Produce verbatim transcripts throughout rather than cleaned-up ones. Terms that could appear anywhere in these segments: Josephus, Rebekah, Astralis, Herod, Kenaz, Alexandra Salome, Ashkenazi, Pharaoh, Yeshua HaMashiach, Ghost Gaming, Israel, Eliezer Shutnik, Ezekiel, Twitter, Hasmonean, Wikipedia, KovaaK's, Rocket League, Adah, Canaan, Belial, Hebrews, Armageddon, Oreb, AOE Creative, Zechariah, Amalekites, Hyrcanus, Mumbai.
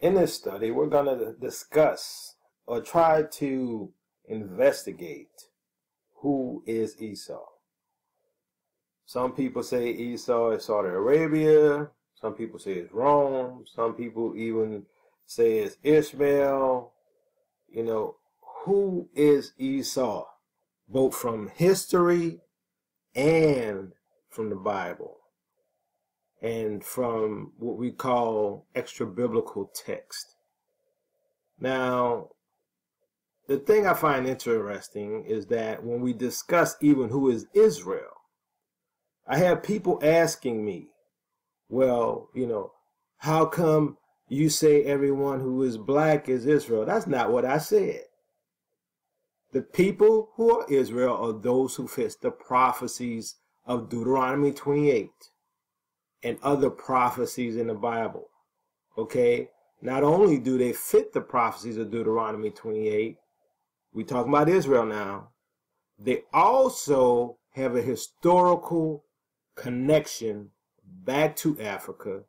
In this study, we're going to discuss or try to investigate who is Esau. Some people say Esau is Saudi Arabia. Some people say it's Rome. Some people even say it's Ishmael. You know, who is Esau? Both from history and from the Bible, and from what we call extra-biblical text. Now, the thing I find interesting is that when we discuss even who is Israel, I have people asking me, well, you know, how come you say everyone who is black is Israel? That's not what I said. The people who are Israel are those who fit the prophecies of Deuteronomy twenty-eight. And other prophecies in the Bible. Okay, not only do they fit the prophecies of Deuteronomy twenty-eight, we talk about Israel now, they also have a historical connection back to Africa,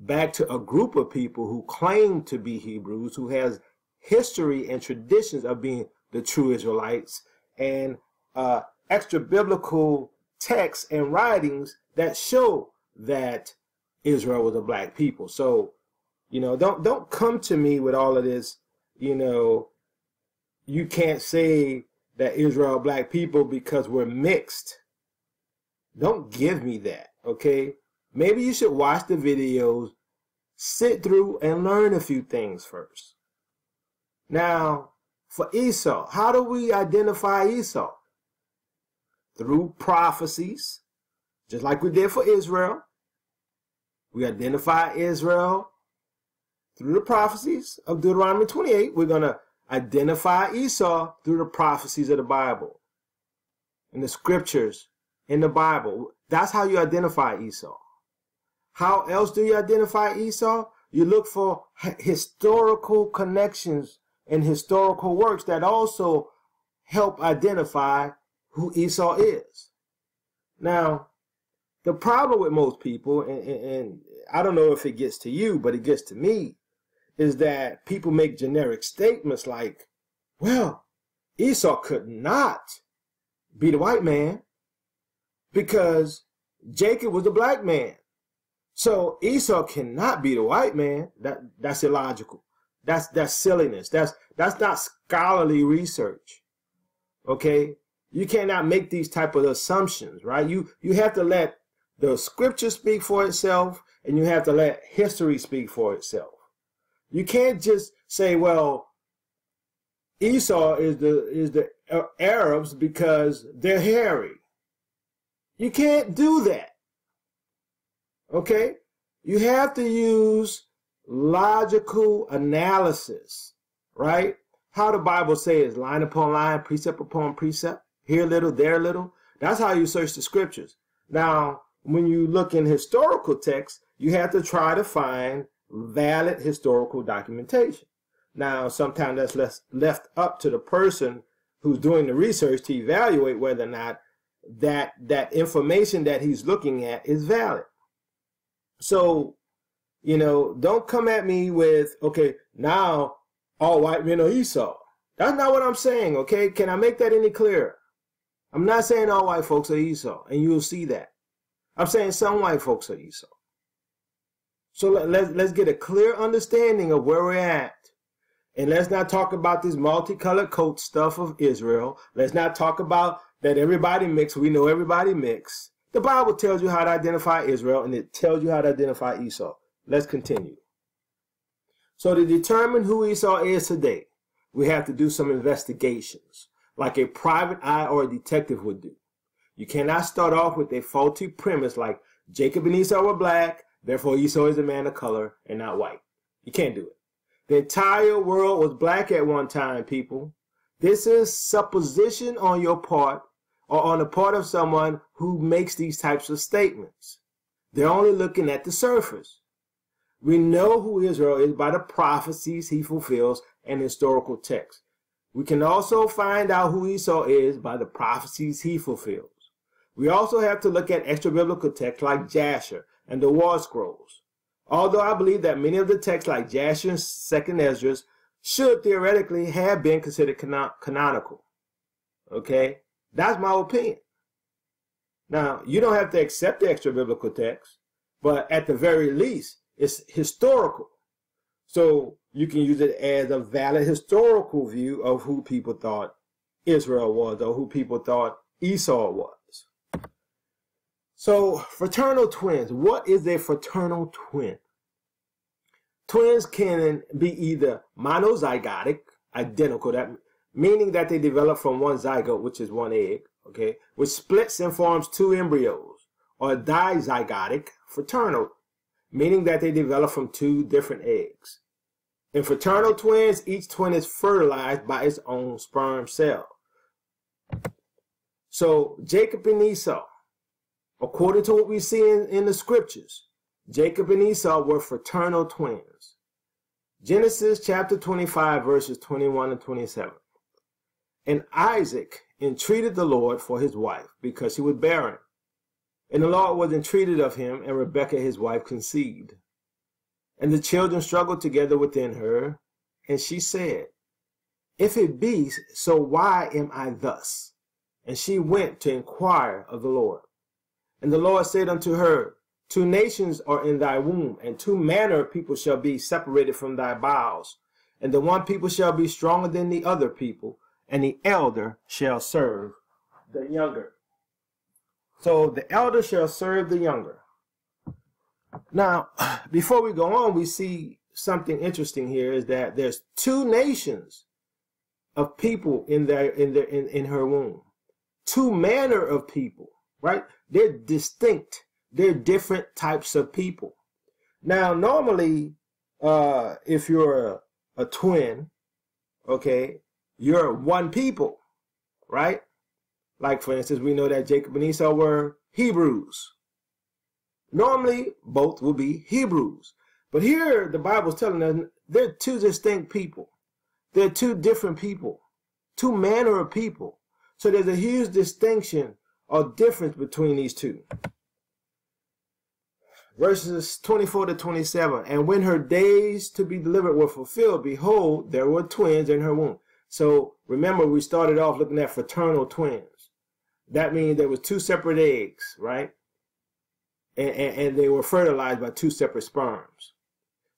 back to a group of people who claim to be Hebrews, who has history and traditions of being the true Israelites, and uh, extra biblical texts and writings that show that Israel was a black people. So, you know, don't don't come to me with all of this, you know, you can't say that Israel black people because we're mixed. Don't give me that, okay? Maybe you should watch the videos, sit through and learn a few things first. Now, for Esau, how do we identify Esau? Through prophecies, just like we did for Israel. We identify Israel through the prophecies of Deuteronomy twenty-eight. We're going to identify Esau through the prophecies of the Bible, in the scriptures, in the Bible. That's how you identify Esau. How else do you identify Esau? You look for historical connections and historical works that also help identify who Esau is. Now, the problem with most people, and, and, and I don't know if it gets to you, but it gets to me, is that people make generic statements like, well, Esau could not be the white man because Jacob was the black man. So Esau cannot be the white man. That, that's illogical. That's, that's silliness. That's, that's not scholarly research, okay? You cannot make these type of assumptions, right? You, you have to let the scripture speak for itself, and you have to let history speak for itself. You can't just say, well, Esau is the is the Arabs because they're hairy. You can't do that. Okay? You have to use logical analysis, right? How the Bible says, line upon line, precept upon precept, here little, there little. That's how you search the scriptures. Now, when you look in historical texts, you have to try to find valid historical documentation. Now, sometimes that's less left up to the person who's doing the research to evaluate whether or not that, that information that he's looking at is valid. So, you know, don't come at me with, okay, now all white men are Esau. That's not what I'm saying, okay? Can I make that any clearer? I'm not saying all white folks are Esau, and you'll see that. I'm saying some white folks are Esau. So let, let's, let's get a clear understanding of where we're at. And let's not talk about this multicolored coat stuff of Israel. Let's not talk about that everybody mixed. We know everybody mixed. The Bible tells you how to identify Israel, and it tells you how to identify Esau. Let's continue. So to determine who Esau is today, we have to do some investigations, like a private eye or a detective would do. You cannot start off with a faulty premise like Jacob and Esau were black, therefore Esau is a man of color and not white. You can't do it. The entire world was black at one time, people. This is supposition on your part or on the part of someone who makes these types of statements. They're only looking at the surface. We know who Israel is by the prophecies he fulfills and historical texts. We can also find out who Esau is by the prophecies he fulfills. We also have to look at extra-biblical texts like Jasher and the War Scrolls. Although I believe that many of the texts like Jasher and Second Esdras should theoretically have been considered canon canonical. Okay? That's my opinion. Now, you don't have to accept the extra-biblical text, but at the very least, it's historical. So you can use it as a valid historical view of who people thought Israel was or who people thought Esau was. So fraternal twins, what is a fraternal twin? Twins can be either monozygotic, identical, that meaning that they develop from one zygote, which is one egg, okay, which splits and forms two embryos, or dizygotic, fraternal, meaning that they develop from two different eggs. In fraternal twins, each twin is fertilized by its own sperm cell. So Jacob and Esau, according to what we see in, in the scriptures, Jacob and Esau were fraternal twins. Genesis chapter twenty-five, verses twenty-one and twenty-seven. And Isaac entreated the Lord for his wife, because she was barren. And the Lord was entreated of him, and Rebekah his wife conceived. And the children struggled together within her, and she said, If it be, so why am I thus? And she went to inquire of the Lord. And the Lord said unto her, Two nations are in thy womb, and two manner of people shall be separated from thy bowels. And the one people shall be stronger than the other people, and the elder shall serve the younger. So the elder shall serve the younger. Now, before we go on, we see something interesting here, is that there's two nations of people in their, in, their, in, in her womb. Two manner of people, right? They're distinct. They're different types of people. Now, normally, uh, if you're a, a twin, okay, you're one people, right? Like, for instance, we know that Jacob and Esau were Hebrews. Normally, both would be Hebrews. But here, the Bible's telling us they're two distinct people. They're two different people, two manner of people. So there's a huge distinction or difference between these two. Verses twenty-four to twenty-seven, and when her days to be delivered were fulfilled, behold, there were twins in her womb. So remember, we started off looking at fraternal twins. That means there was two separate eggs, right? And, and, and they were fertilized by two separate sperms.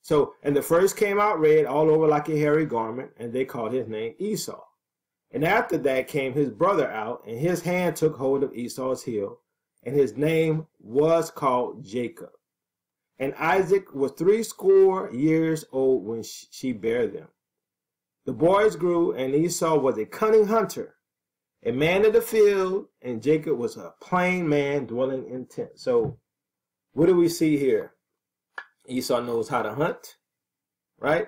So, and the first came out red, all over like a hairy garment, and they called his name Esau. And after that came his brother out, and his hand took hold of Esau's heel, and his name was called Jacob. And Isaac was threescore years old when she bare them. The boys grew, and Esau was a cunning hunter, a man of the field, and Jacob was a plain man dwelling in tents. So, what do we see here? Esau knows how to hunt, right?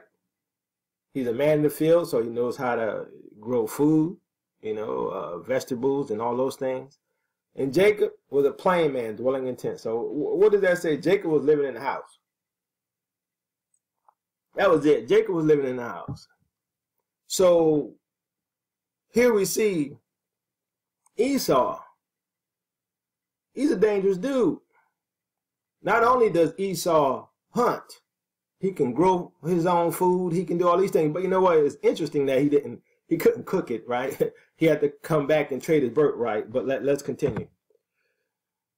He's a man in the field, so he knows how to grow food, you know, uh, vegetables and all those things. And Jacob was a plain man dwelling in tents. So what does that say? Jacob was living in the house. That was it. Jacob was living in the house. So here we see Esau. He's a dangerous dude. Not only does Esau hunt, he can grow his own food. He can do all these things. But you know what? It's interesting that he didn't. He couldn't cook it, right? He had to come back and trade his birthright. But let, let's continue.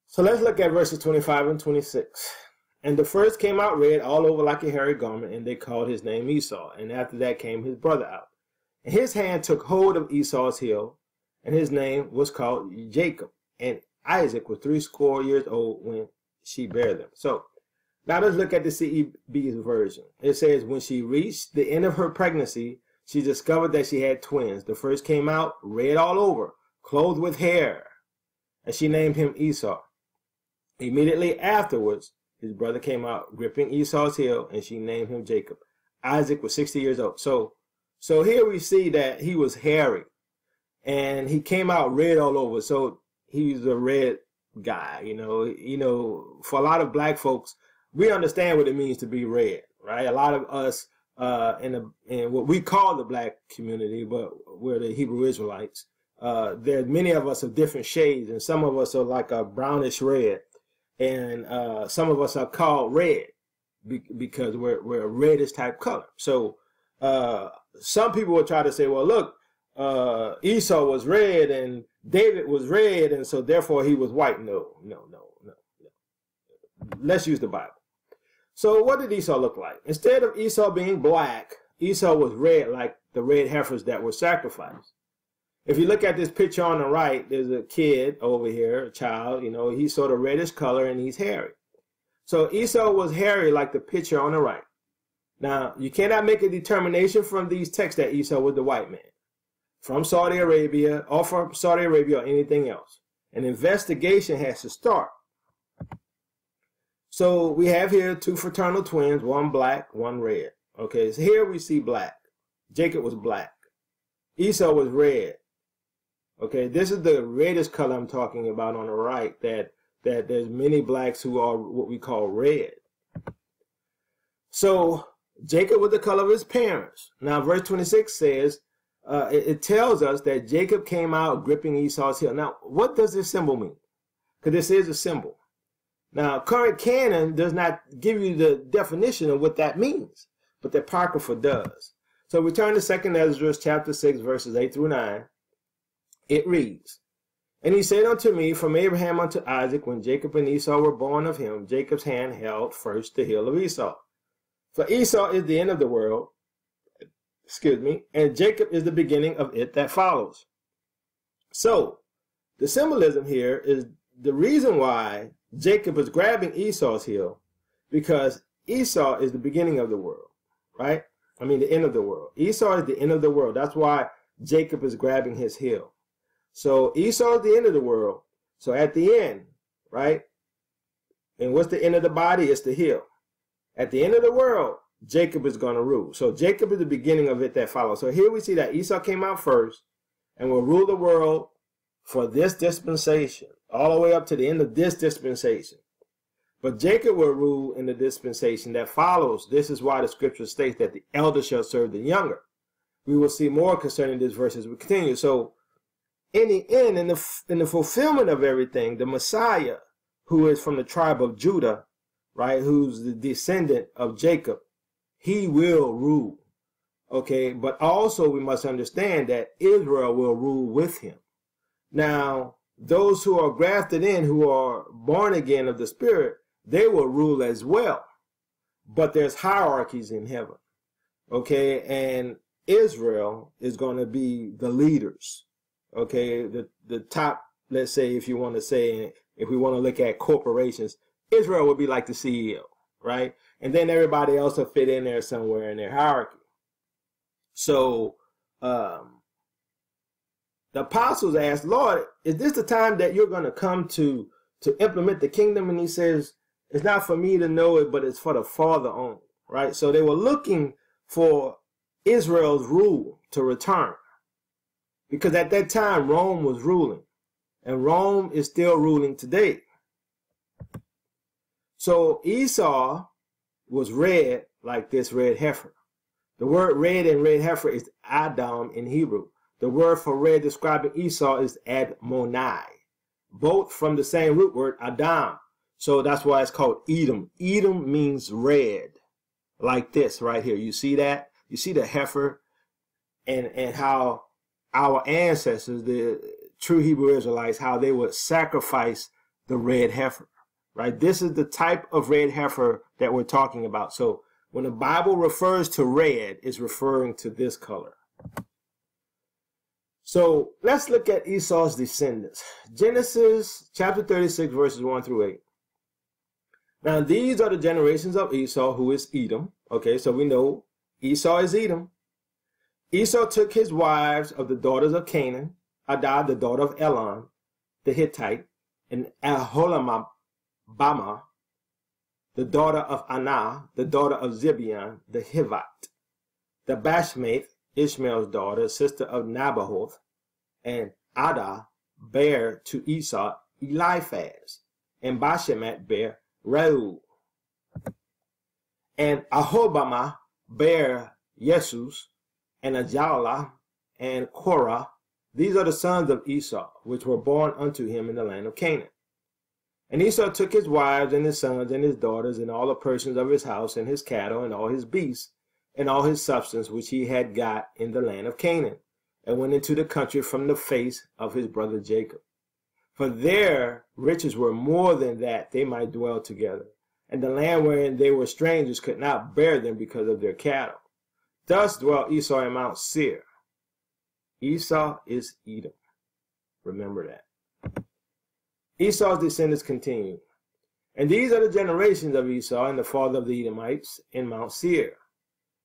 So let's look at verses twenty-five and twenty-six. And the first came out red, all over like a hairy garment, and they called his name Esau. And after that came his brother out. And his hand took hold of Esau's heel, and his name was called Jacob. And Isaac was threescore years old when she bare them. So now let's look at the C E B's version. It says, when she reached the end of her pregnancy, she discovered that she had twins. The first came out red all over, clothed with hair, and she named him Esau. Immediately afterwards, his brother came out, gripping Esau's heel, and she named him Jacob. Isaac was sixty years old. So, so here we see that he was hairy, and he came out red all over. So he's a red guy, you know. You know, for a lot of black folks, we understand what it means to be red, right? A lot of us. Uh, in, the, in what we call the black community, but we're the Hebrew Israelites. Uh, there, many of us are different shades, and some of us are like a brownish red, and uh, some of us are called red be, because we're, we're a reddish type color. So uh, some people will try to say, well, look, uh, Esau was red and David was red, and so therefore he was white. No, no, no, no, no. Let's use the Bible. So what did Esau look like? Instead of Esau being black, Esau was red, like the red heifers that were sacrificed. If you look at this picture on the right, there's a kid over here, a child, you know, he's sort of reddish color and he's hairy. So Esau was hairy like the picture on the right. Now, you cannot make a determination from these texts that Esau was the white man from Saudi Arabia or from Saudi Arabia or anything else. An investigation has to start. So we have here two fraternal twins, one black, one red. Okay, so here we see black. Jacob was black. Esau was red. Okay, this is the reddish color I'm talking about on the right, that, that there's many blacks who are what we call red. So Jacob was the color of his parents. Now verse twenty-six says, uh, it, it tells us that Jacob came out gripping Esau's heel. Now what does this symbol mean? Because this is a symbol. Now current canon does not give you the definition of what that means, but the Apocrypha does. So we turn to Second Esdras chapter six, verses eight through nine. It reads, "And he said unto me, from Abraham unto Isaac, when Jacob and Esau were born of him, Jacob's hand held first the heel of Esau. For Esau is the end of the world, excuse me, and Jacob is the beginning of it that follows." So the symbolism here is the reason why Jacob is grabbing Esau's heel, because Esau is the beginning of the world, right? I mean, the end of the world. Esau is the end of the world. That's why Jacob is grabbing his heel. So Esau is the end of the world. So at the end, right? And what's the end of the body? It's the heel. At the end of the world, Jacob is going to rule. So Jacob is the beginning of it that follows. So here we see that Esau came out first and will rule the world for this dispensation, all the way up to the end of this dispensation. But Jacob will rule in the dispensation that follows. This is why the scripture states that the elder shall serve the younger. We will see more concerning this verse as we continue. So in the end, in the, in the fulfillment of everything, the Messiah, who is from the tribe of Judah, right, who's the descendant of Jacob, he will rule. Okay, but also we must understand that Israel will rule with him. Now, those who are grafted in, who are born again of the Spirit, they will rule as well, but there's hierarchies in heaven, okay? And Israel is going to be the leaders, okay? The the top, let's say, if you want to say, if we want to look at corporations, Israel would be like the C E O, right? And then everybody else will fit in there somewhere in their hierarchy. So um, the apostles asked, "Lord, is this the time that you're going to come to to implement the kingdom?" And he says, "It's not for me to know it, but it's for the Father only," right? So they were looking for Israel's rule to return, because at that time Rome was ruling, and Rome is still ruling today. So Esau was red like this red heifer. The word red and red heifer is Edom in Hebrew. The word for red describing Esau is Admonai, both from the same root word, Adam. So that's why it's called Edom. Edom means red, like this right here. You see that? You see the heifer and, and how our ancestors, the true Hebrew Israelites, how they would sacrifice the red heifer, right? This is the type of red heifer that we're talking about. So when the Bible refers to red, it's referring to this color. So let's look at Esau's descendants. Genesis chapter thirty-six, verses one through eight. Now these are the generations of Esau, who is Edom. Okay, so we know Esau is Edom. Esau took his wives of the daughters of Canaan, Adah, the daughter of Elon, the Hittite, and Aholibamah, the daughter of Anah, the daughter of Zibeon, the Hivite, the Basemath, Ishmael's daughter, sister of Naboth, and Adah bare to Esau Eliphaz, and Basemath bare Reuel, and Aholibamah bare Jesus, and Ajalah, and Korah. These are the sons of Esau, which were born unto him in the land of Canaan. And Esau took his wives and his sons and his daughters and all the persons of his house and his cattle and all his beasts and all his substance which he had got in the land of Canaan, and went into the country from the face of his brother Jacob. For their riches were more than that they might dwell together, and the land wherein they were strangers could not bear them because of their cattle. Thus dwelt Esau in Mount Seir. Esau is Edom. Remember that. Esau's descendants continue. And these are the generations of Esau and the father of the Edomites in Mount Seir.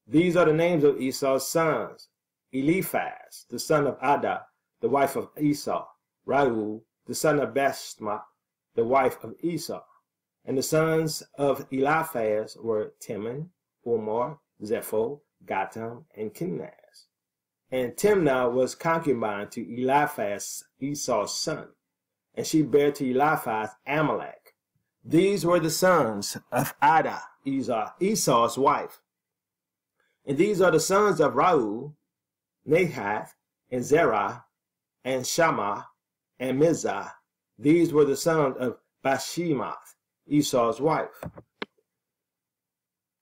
These are the names of Esau's sons: Eliphaz, the son of Adah, the wife of Esau; Raeu, the son of Basemath, the wife of Esau. And the sons of Eliphaz were Teman, Omar, Zepho, Gatam, and Kenaz. And Timnah was concubine to Eliphaz, Esau's son, and she bare to Eliphaz Amalek. These were the sons of Adah, Esau, Esau's wife. And these are the sons of Raeu, Nahath, and Zerah, and Shammah, and Mizah. These were the sons of Basemath, Esau's wife.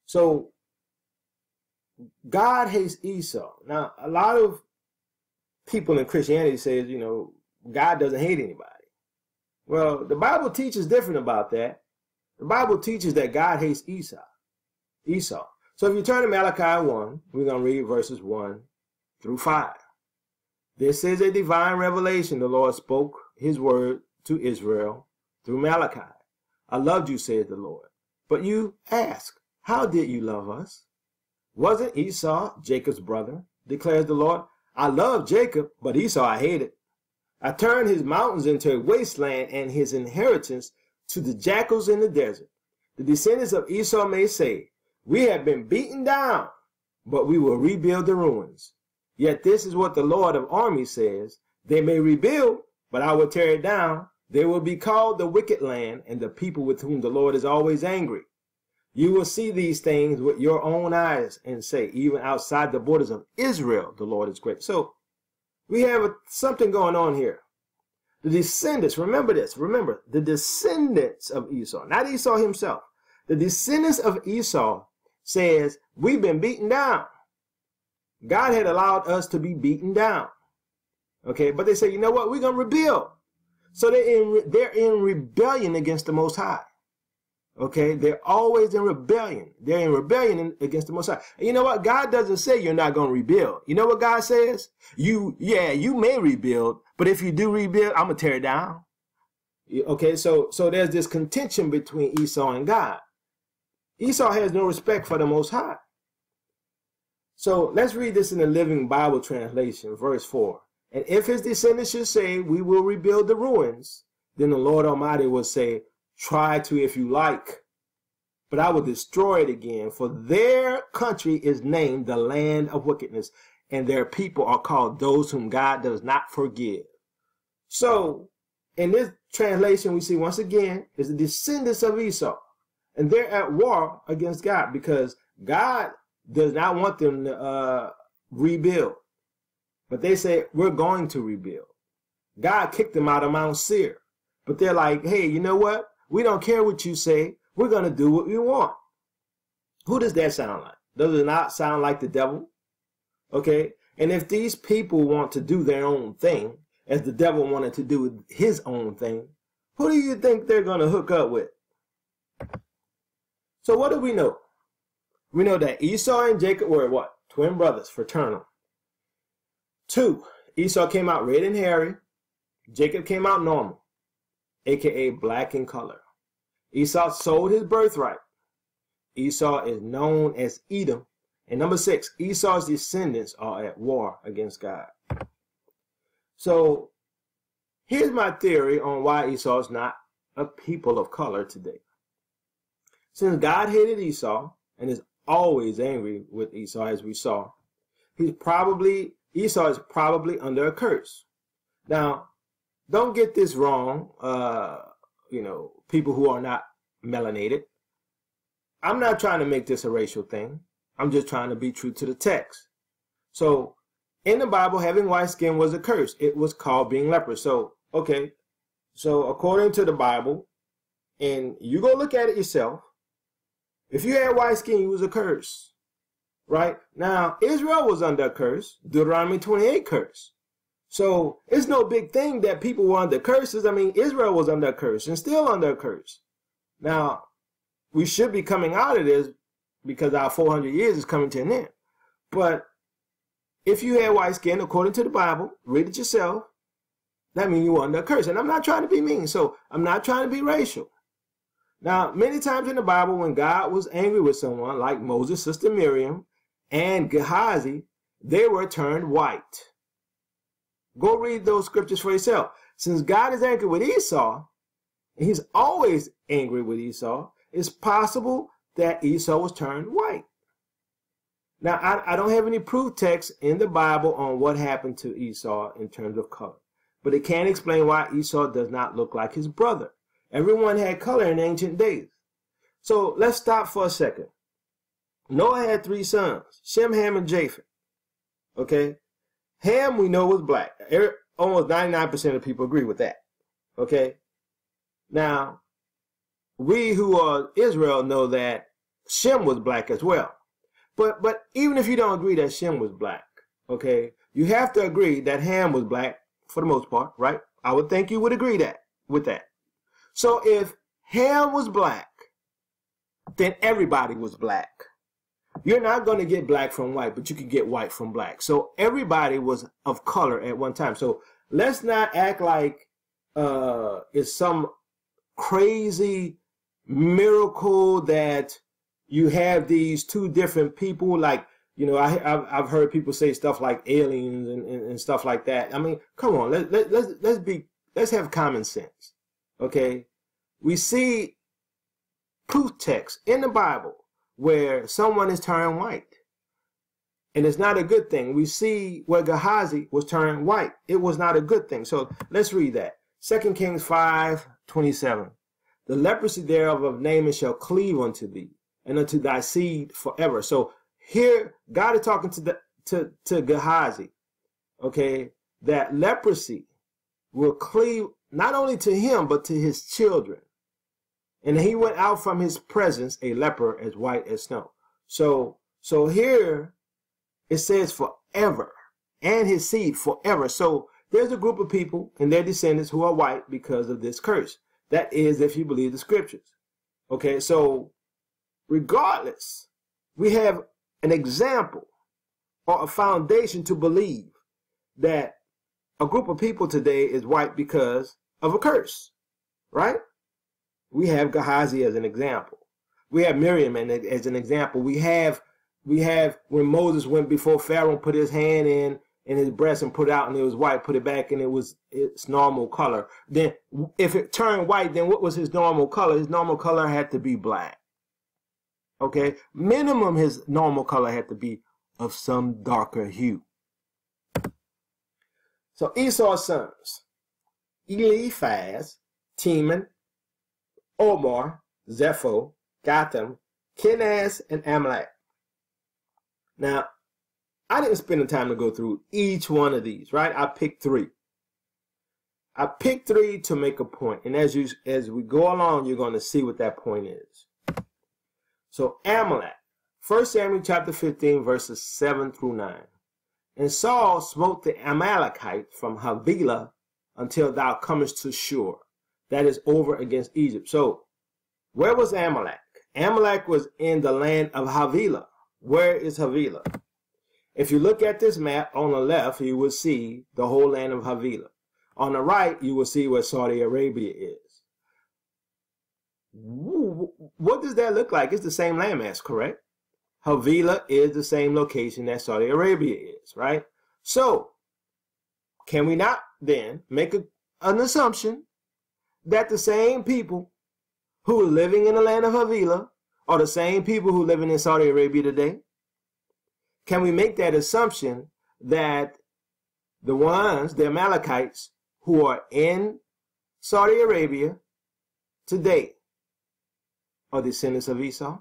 So God hates Esau. Now, a lot of people in Christianity says, you know, God doesn't hate anybody. Well, the Bible teaches different about that. The Bible teaches that God hates Esau. Esau. So if you turn to Malachi one, we're going to read verses one through five. This is a divine revelation. The Lord spoke his word to Israel through Malachi. I loved you, says the Lord. But you ask, how did you love us? Wasn't Esau Jacob's brother? Declares the Lord. I loved Jacob, but Esau I hated. I turned his mountains into a wasteland and his inheritance to the jackals in the desert. The descendants of Esau may say, we have been beaten down, but we will rebuild the ruins. Yet this is what the Lord of armies says. They may rebuild, but I will tear it down. They will be called the wicked land and the people with whom the Lord is always angry. You will see these things with your own eyes and say, even outside the borders of Israel, the Lord is great. So we have a, something going on here. The descendants, remember this, remember, the descendants of Esau, not Esau himself. The descendants of Esau says, we've been beaten down. God had allowed us to be beaten down. Okay, but they say, you know what, we're going to rebuild. So they're in, they're in rebellion against the Most High. Okay, they're always in rebellion. They're in rebellion against the Most High. And you know what? God doesn't say you're not going to rebuild. You know what God says? You, yeah, you may rebuild, but if you do rebuild, I'm going to tear it down. Okay, so, so there's this contention between Esau and God. Esau has no respect for the Most High. So let's read this in the Living Bible translation, verse four. And if his descendants should say, we will rebuild the ruins, then the Lord Almighty will say, try to if you like, but I will destroy it again, for their country is named the land of wickedness, and their people are called those whom God does not forgive. So in this translation, we see once again is the descendants of Esau, and they're at war against God because God does not want them to uh, rebuild, but they say we're going to rebuild. God kicked them out of Mount Seir, but they're like, hey, you know what? We don't care what you say. We're going to do what we want. Who does that sound like? Does it not sound like the devil? Okay. And if these people want to do their own thing, as the devil wanted to do his own thing, who do you think they're going to hook up with? So what do we know? We know that Esau and Jacob were what? Twin brothers, fraternal. Two, Esau came out red and hairy. Jacob came out normal, A K A black in color. Esau sold his birthright. Esau is known as Edom. And number six, Esau's descendants are at war against God. So here's my theory on why Esau is not a people of color today. Since God hated Esau and is always angry with Esau, as we saw, he's probably, Esau is probably under a curse. Now, don't get this wrong, uh, you know, people who are not melanated. I'm not trying to make this a racial thing. I'm just trying to be true to the text. So, in the Bible, having white skin was a curse. It was called being leper. So, okay, so according to the Bible, and you go look at it yourself. If you had white skin, you was a curse. Right? Now, Israel was under a curse, Deuteronomy twenty-eight curse. So it's no big thing that people were under curses. I mean, Israel was under a curse and still under a curse. Now, we should be coming out of this because our four hundred years is coming to an end. But if you had white skin, according to the Bible, read it yourself, that means you were under a curse. And I'm not trying to be mean, so I'm not trying to be racial. Now, many times in the Bible, when God was angry with someone, like Moses' sister Miriam and Gehazi, they were turned white. Go read those scriptures for yourself. Since God is angry with Esau, and he's always angry with Esau, it's possible that Esau was turned white. Now, I, I don't have any proof text in the Bible on what happened to Esau in terms of color, but it can explain why Esau does not look like his brother. Everyone had color in ancient days. So let's stop for a second. Noah had three sons, Shem, Ham, and Japheth. Okay? Ham, we know, was black. Almost ninety-nine percent of people agree with that. Okay? Now, we who are Israel know that Shem was black as well. But, but even if you don't agree that Shem was black, okay, you have to agree that Ham was black for the most part, right? I would think you would agree that with that. So if Ham was black, then everybody was black. You're not going to get black from white, but you can get white from black. So everybody was of color at one time. So let's not act like uh, it's some crazy miracle that you have these two different people. Like, you know, I, I've, I've heard people say stuff like aliens and, and, and stuff like that. I mean, come on, let, let, let's, let's be, let's have common sense. Okay, we see proof texts in the Bible where someone is turned white, and it's not a good thing. We see where Gehazi was turned white. It was not a good thing. So let's read that. Second Kings five twenty-seven. The leprosy thereof of Naaman shall cleave unto thee, and unto thy seed forever. So here God is talking to the to, to Gehazi, okay, that leprosy will cleave not only to him but to his children. And he went out from his presence a leper as white as snow. So so here it says forever, and his seed forever. So there's a group of people and their descendants who are white because of this curse. That is, if you believe the scriptures. Okay, so regardless, we have an example or a foundation to believe that a group of people today is white because of a curse, right? We have Gehazi as an example. We have Miriam as an example. We have, we have when Moses went before Pharaoh and put his hand in, in his breast and put it out and it was white, put it back and it was its normal color. Then if it turned white, then what was his normal color? His normal color had to be black. Okay, minimum his normal color had to be of some darker hue. So Esau's sons, Eliphaz, Teman, Omar, Zepho, Gotham, Kenaz, and Amalek. Now, I didn't spend the time to go through each one of these, right? I picked three. I picked three to make a point, and as you as we go along, you're going to see what that point is. So Amalek, First Samuel chapter fifteen, verses seven through nine. And Saul smote the Amalekites from Havilah until thou comest to Shur. That is over against Egypt. So where was Amalek? Amalek was in the land of Havilah. Where is Havilah? If you look at this map on the left, you will see the whole land of Havilah. On the right, you will see where Saudi Arabia is. What does that look like? It's the same landmass, correct? Havilah is the same location that Saudi Arabia is, right? So, can we not then make a, an assumption that the same people who are living in the land of Havilah are the same people who are living in Saudi Arabia today? Can we make that assumption that the ones, the Amalekites, who are in Saudi Arabia today are descendants of Esau?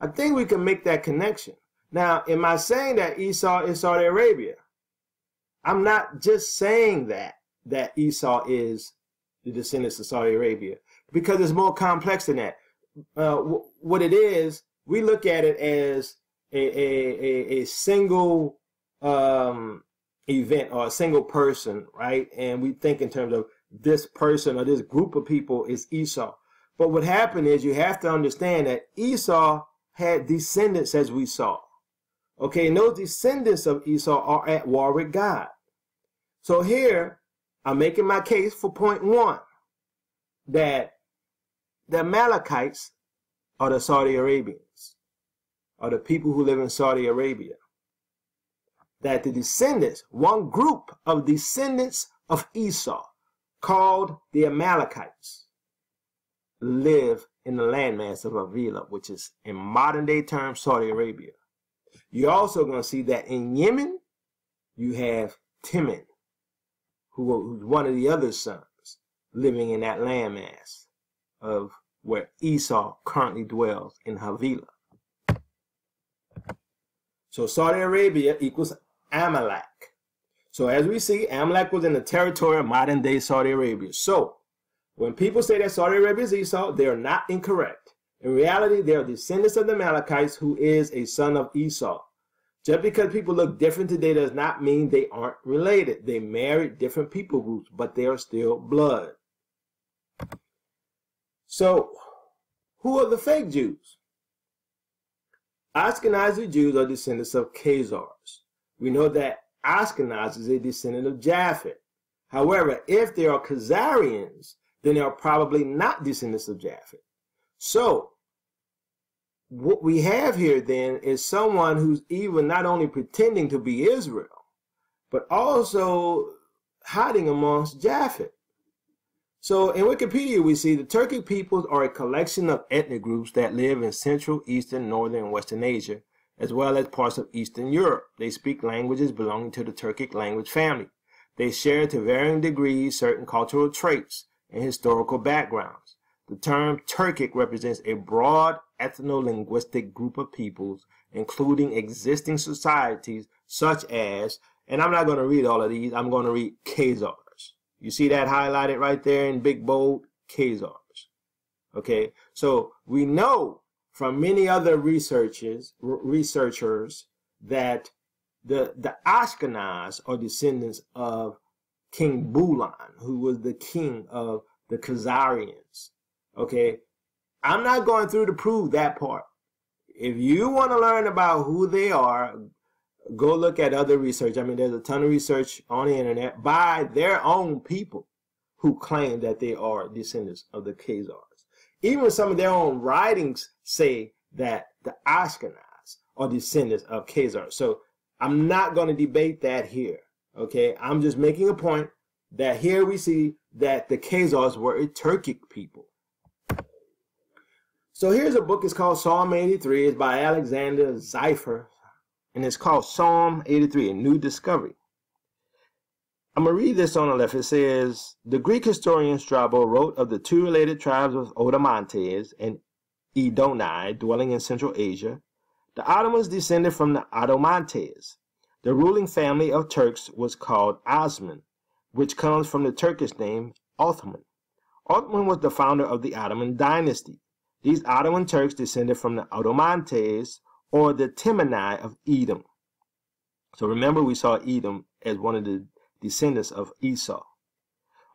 I think we can make that connection. Now, am I saying that Esau is Saudi Arabia? I'm not just saying that, that Esau is the descendants of Saudi Arabia. because it's more complex than that. Uh, what it is, we look at it as a, a, a, a single um, event or a single person, right? And we think in terms of this person or this group of people is Esau. But what happened is you have to understand that Esau had descendants, as we saw. Okay, and those descendants of Esau are at war with God. So here, I'm making my case for point one, that the Amalekites are the Saudi Arabians, are the people who live in Saudi Arabia. That the descendants, one group of descendants of Esau, called the Amalekites, live in the landmass of Avila, which is in modern day terms Saudi Arabia. You're also going to see that in Yemen, you have Teman, who was one of the other sons, living in that landmass of where Esau currently dwells in Havilah. So Saudi Arabia equals Amalek. So as we see, Amalek was in the territory of modern day Saudi Arabia. So when people say that Saudi Arabia is Esau, they are not incorrect. In reality, they are descendants of the Amalekites, who is a son of Esau. Just because people look different today does not mean they aren't related. They married different people groups, but they are still blood. So, who are the fake Jews? Ashkenazi Jews are descendants of Khazars. We know that Ashkenaz is a descendant of Japheth. However, if they are Khazarians, then they are probably not descendants of Japheth. So, what we have here then is someone who's even not only pretending to be Israel, but also hiding amongst Japheth. So, in Wikipedia, we see the Turkic peoples are a collection of ethnic groups that live in Central, Eastern, Northern, and Western Asia, as well as parts of Eastern Europe. They speak languages belonging to the Turkic language family. They share to varying degrees certain cultural traits and historical backgrounds. The term Turkic represents a broad ethno-linguistic group of peoples, including existing societies such as, and I'm not going to read all of these, I'm going to read Khazars. You see that highlighted right there in big bold? Khazars. Okay, so we know from many other researchers, researchers that the, the Ashkenaz are descendants of King Bulan, who was the king of the Khazarians. Okay, I'm not going through to prove that part. If you want to learn about who they are, go look at other research. I mean, there's a ton of research on the internet by their own people who claim that they are descendants of the Khazars. Even some of their own writings say that the Ashkenaz are descendants of Khazars. So I'm not going to debate that here. Okay, I'm just making a point that here we see that the Khazars were a Turkic people. So here's a book, it's called Psalm eighty-three. It's by Alexander Zepho, and it's called Psalm eighty-three, A New Discovery. I'm going to read this on the left. It says, the Greek historian Strabo wrote of the two related tribes of Odomantes and Edomi dwelling in Central Asia. The Ottomans descended from the Odomantes. The ruling family of Turks was called Osman, which comes from the Turkish name Othman. Othman was the founder of the Ottoman dynasty. These Ottoman Turks descended from the Odomantes, or the Temani of Edom. So remember, we saw Edom as one of the descendants of Esau.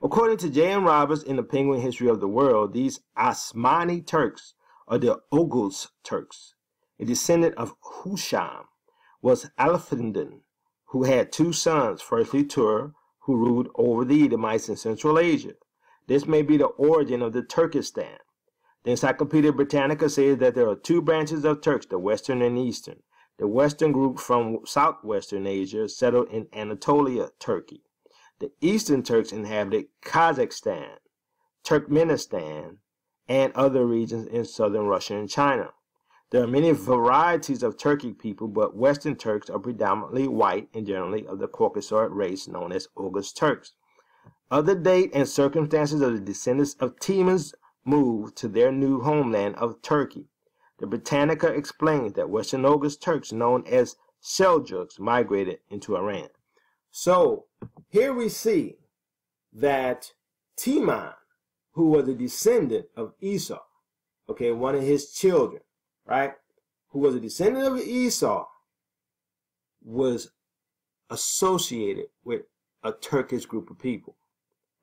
According to J M Roberts in the Penguin History of the World, these Osmani Turks are the Oghuz Turks. A descendant of Husham was Elephindon, who had two sons, firstly Tur, who ruled over the Edomites in Central Asia. This may be the origin of the Turkestan. The Encyclopedia Britannica says that there are two branches of Turks, the Western and Eastern. The Western group from Southwestern Asia settled in Anatolia, Turkey. The Eastern Turks inhabited Kazakhstan, Turkmenistan, and other regions in southern Russia and China. There are many varieties of Turkic people, but Western Turks are predominantly white and generally of the Caucasoid race known as Oghuz Turks. Other date and circumstances of the descendants of Teman's moved to their new homeland of Turkey. The Britannica explains that Western Oghuz Turks, known as Seljuks, migrated into Iran. So, here we see that Teman who was a descendant of Esau, okay, one of his children, right, who was a descendant of Esau, was associated with a Turkish group of people,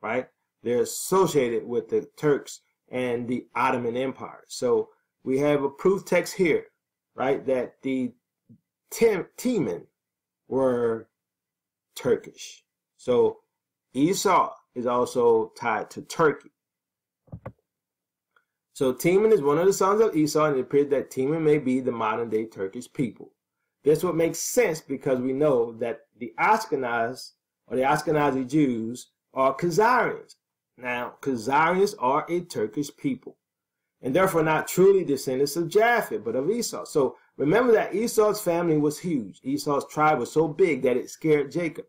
right? They're associated with the Turks and the Ottoman Empire. So we have a proof text here, right, that the Teman were Turkish. So Esau is also tied to Turkey. So Teman is one of the sons of Esau, and it appears that Teman may be the modern-day Turkish people. This would make sense because we know that the Ashkenaz, or the Ashkenazi Jews, are Khazarians. Now, Khazarians are a Turkish people, and therefore not truly descendants of Japheth, but of Esau. So remember that Esau's family was huge. Esau's tribe was so big that it scared Jacob.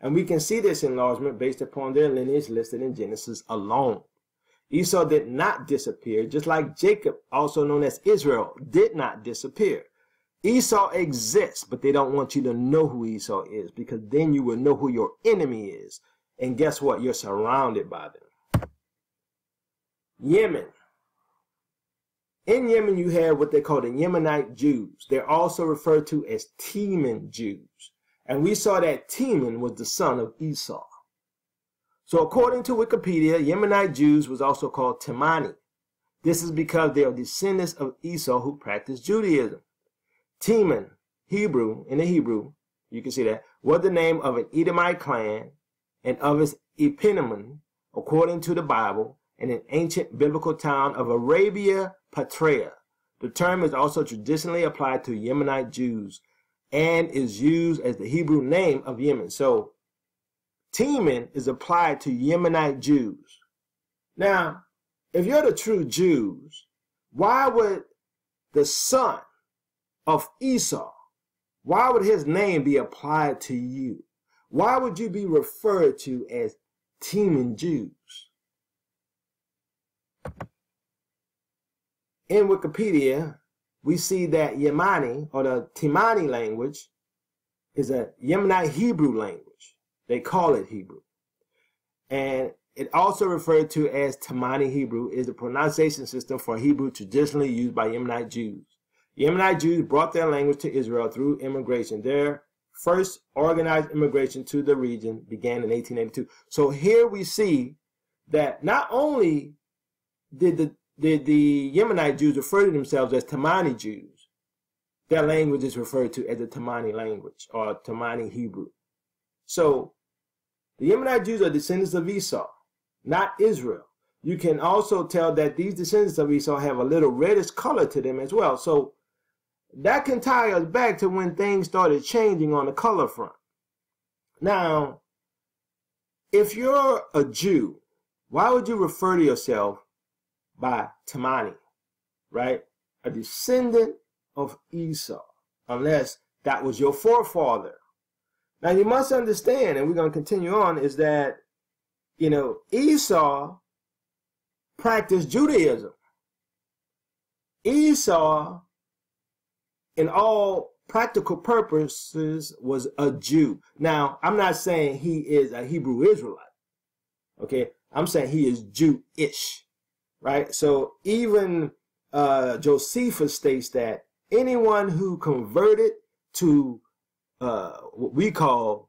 And we can see this enlargement based upon their lineage listed in Genesis alone. Esau did not disappear, just like Jacob, also known as Israel, did not disappear. Esau exists, but they don't want you to know who Esau is, because then you will know who your enemy is. And guess what? You're surrounded by them. Yemen. In Yemen, you have what they call the Yemenite Jews. They're also referred to as Teman Jews. And we saw that Teman was the son of Esau. So according to Wikipedia, Yemenite Jews was also called Temani. This is because they are descendants of Esau who practiced Judaism. Teman, Hebrew, in the Hebrew, you can see that, was the name of an Edomite clan and of its eponym, according to the Bible, in an ancient biblical town of Arabia Petraea. The term is also traditionally applied to Yemenite Jews and is used as the Hebrew name of Yemen. So, Teman is applied to Yemenite Jews. Now, if you're the true Jews, why would the son of Esau, why would his name be applied to you? Why would you be referred to as Teman Jews? In Wikipedia, we see that Yemeni, or the Temani language, is a Yemenite Hebrew language. They call it Hebrew. And it also referred to as Temani Hebrew is the pronunciation system for Hebrew traditionally used by Yemenite Jews. Yemenite Jews brought their language to Israel through immigration. Their first organized immigration to the region began in eighteen eighty-two. So here we see that not only did the, did the Yemenite Jews refer to themselves as Temani Jews, their language is referred to as the Temani language or Temani Hebrew. So the Yemenite Jews are descendants of Esau, not Israel. You can also tell that these descendants of Esau have a little reddish color to them as well. So that can tie us back to when things started changing on the color front. Now, if you're a Jew, why would you refer to yourself by Temani, right? A descendant of Esau, unless that was your forefather. Now, you must understand, and we're going to continue on, is that, you know, Esau practiced Judaism. Esau, in all practical purposes, was a Jew. Now, I'm not saying he is a Hebrew Israelite, okay? I'm saying he is Jewish, right? So even uh, Josephus states that anyone who converted to uh, what we call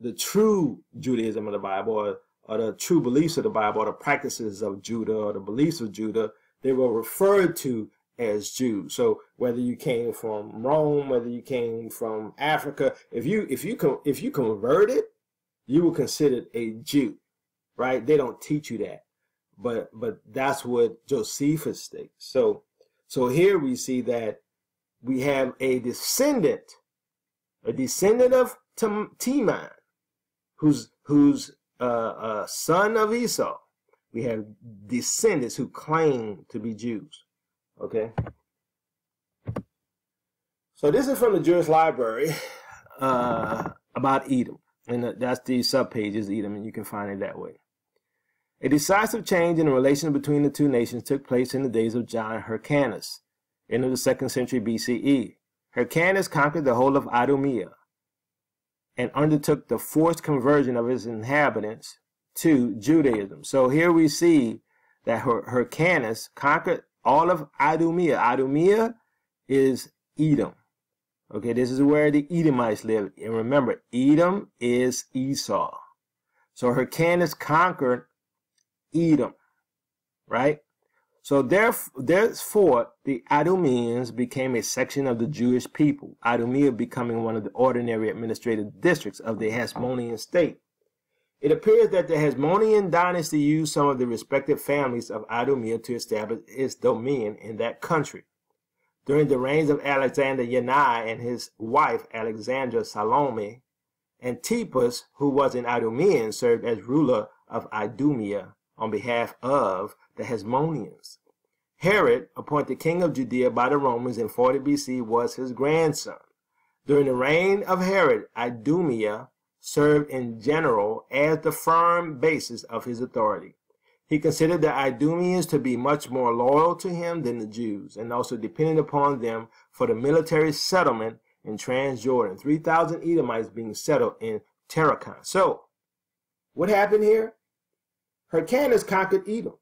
the true Judaism of the Bible, or, or the true beliefs of the Bible, or the practices of Judah, or the beliefs of Judah, they were referred to as Jews. So whether you came from Rome, whether you came from Africa, if you if you if you converted, you were considered a Jew, right? They don't teach you that, but but that's what Josephus states. So so here we see that we have a descendant, a descendant of Teman, who's who's a uh, uh, son of Esau. We have descendants who claim to be Jews. Okay, so this is from the Jewish Library uh, about Edom, and that's the subpage is Edom, and you can find it that way. A decisive change in the relations between the two nations took place in the days of John Hyrcanus, end of the second century B C E. Hyrcanus conquered the whole of Idumea and undertook the forced conversion of its inhabitants to Judaism. So here we see that Hyrcanus conquered all of Idumea. Idumea is Edom. Okay, this is where the Edomites lived. And remember, Edom is Esau. So Hyrcanus conquered Edom, right? So therefore, the Idumeans became a section of the Jewish people, Idumea becoming one of the ordinary administrative districts of the Hasmonean state. It appears that the Hasmonean dynasty used some of the respective families of Idumea to establish its dominion in that country. During the reigns of Alexander Yanai and his wife Alexandra Salome, Antipas, who was an Idumean, served as ruler of Idumea on behalf of the Hasmoneans. Herod, appointed king of Judea by the Romans in forty B C, was his grandson. During the reign of Herod, Idumea served in general as the firm basis of his authority. He considered the Idumeans to be much more loyal to him than the Jews, and also dependent upon them for the military settlement in Transjordan, three thousand Edomites being settled in Tarakan. So, what happened here? Hyrcanus conquered Edom,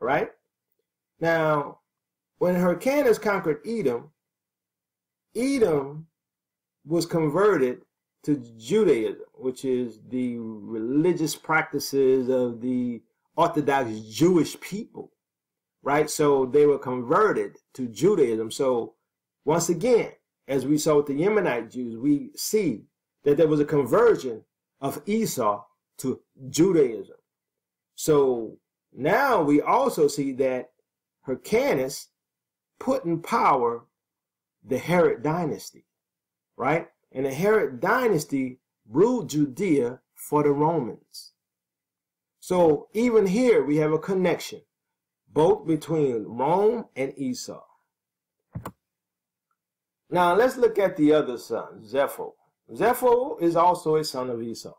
right? Now, when Hyrcanus conquered Edom, Edom was converted to Judaism, which is the religious practices of the Orthodox Jewish people, right? So they were converted to Judaism. So once again, as we saw with the Yemenite Jews, we see that there was a conversion of Esau to Judaism. So now we also see that Hyrcanus put in power the Herod dynasty, right? And the Herod dynasty ruled Judea for the Romans. So even here we have a connection, both between Rome and Esau. Now let's look at the other son, Zepho. Zepho is also a son of Esau.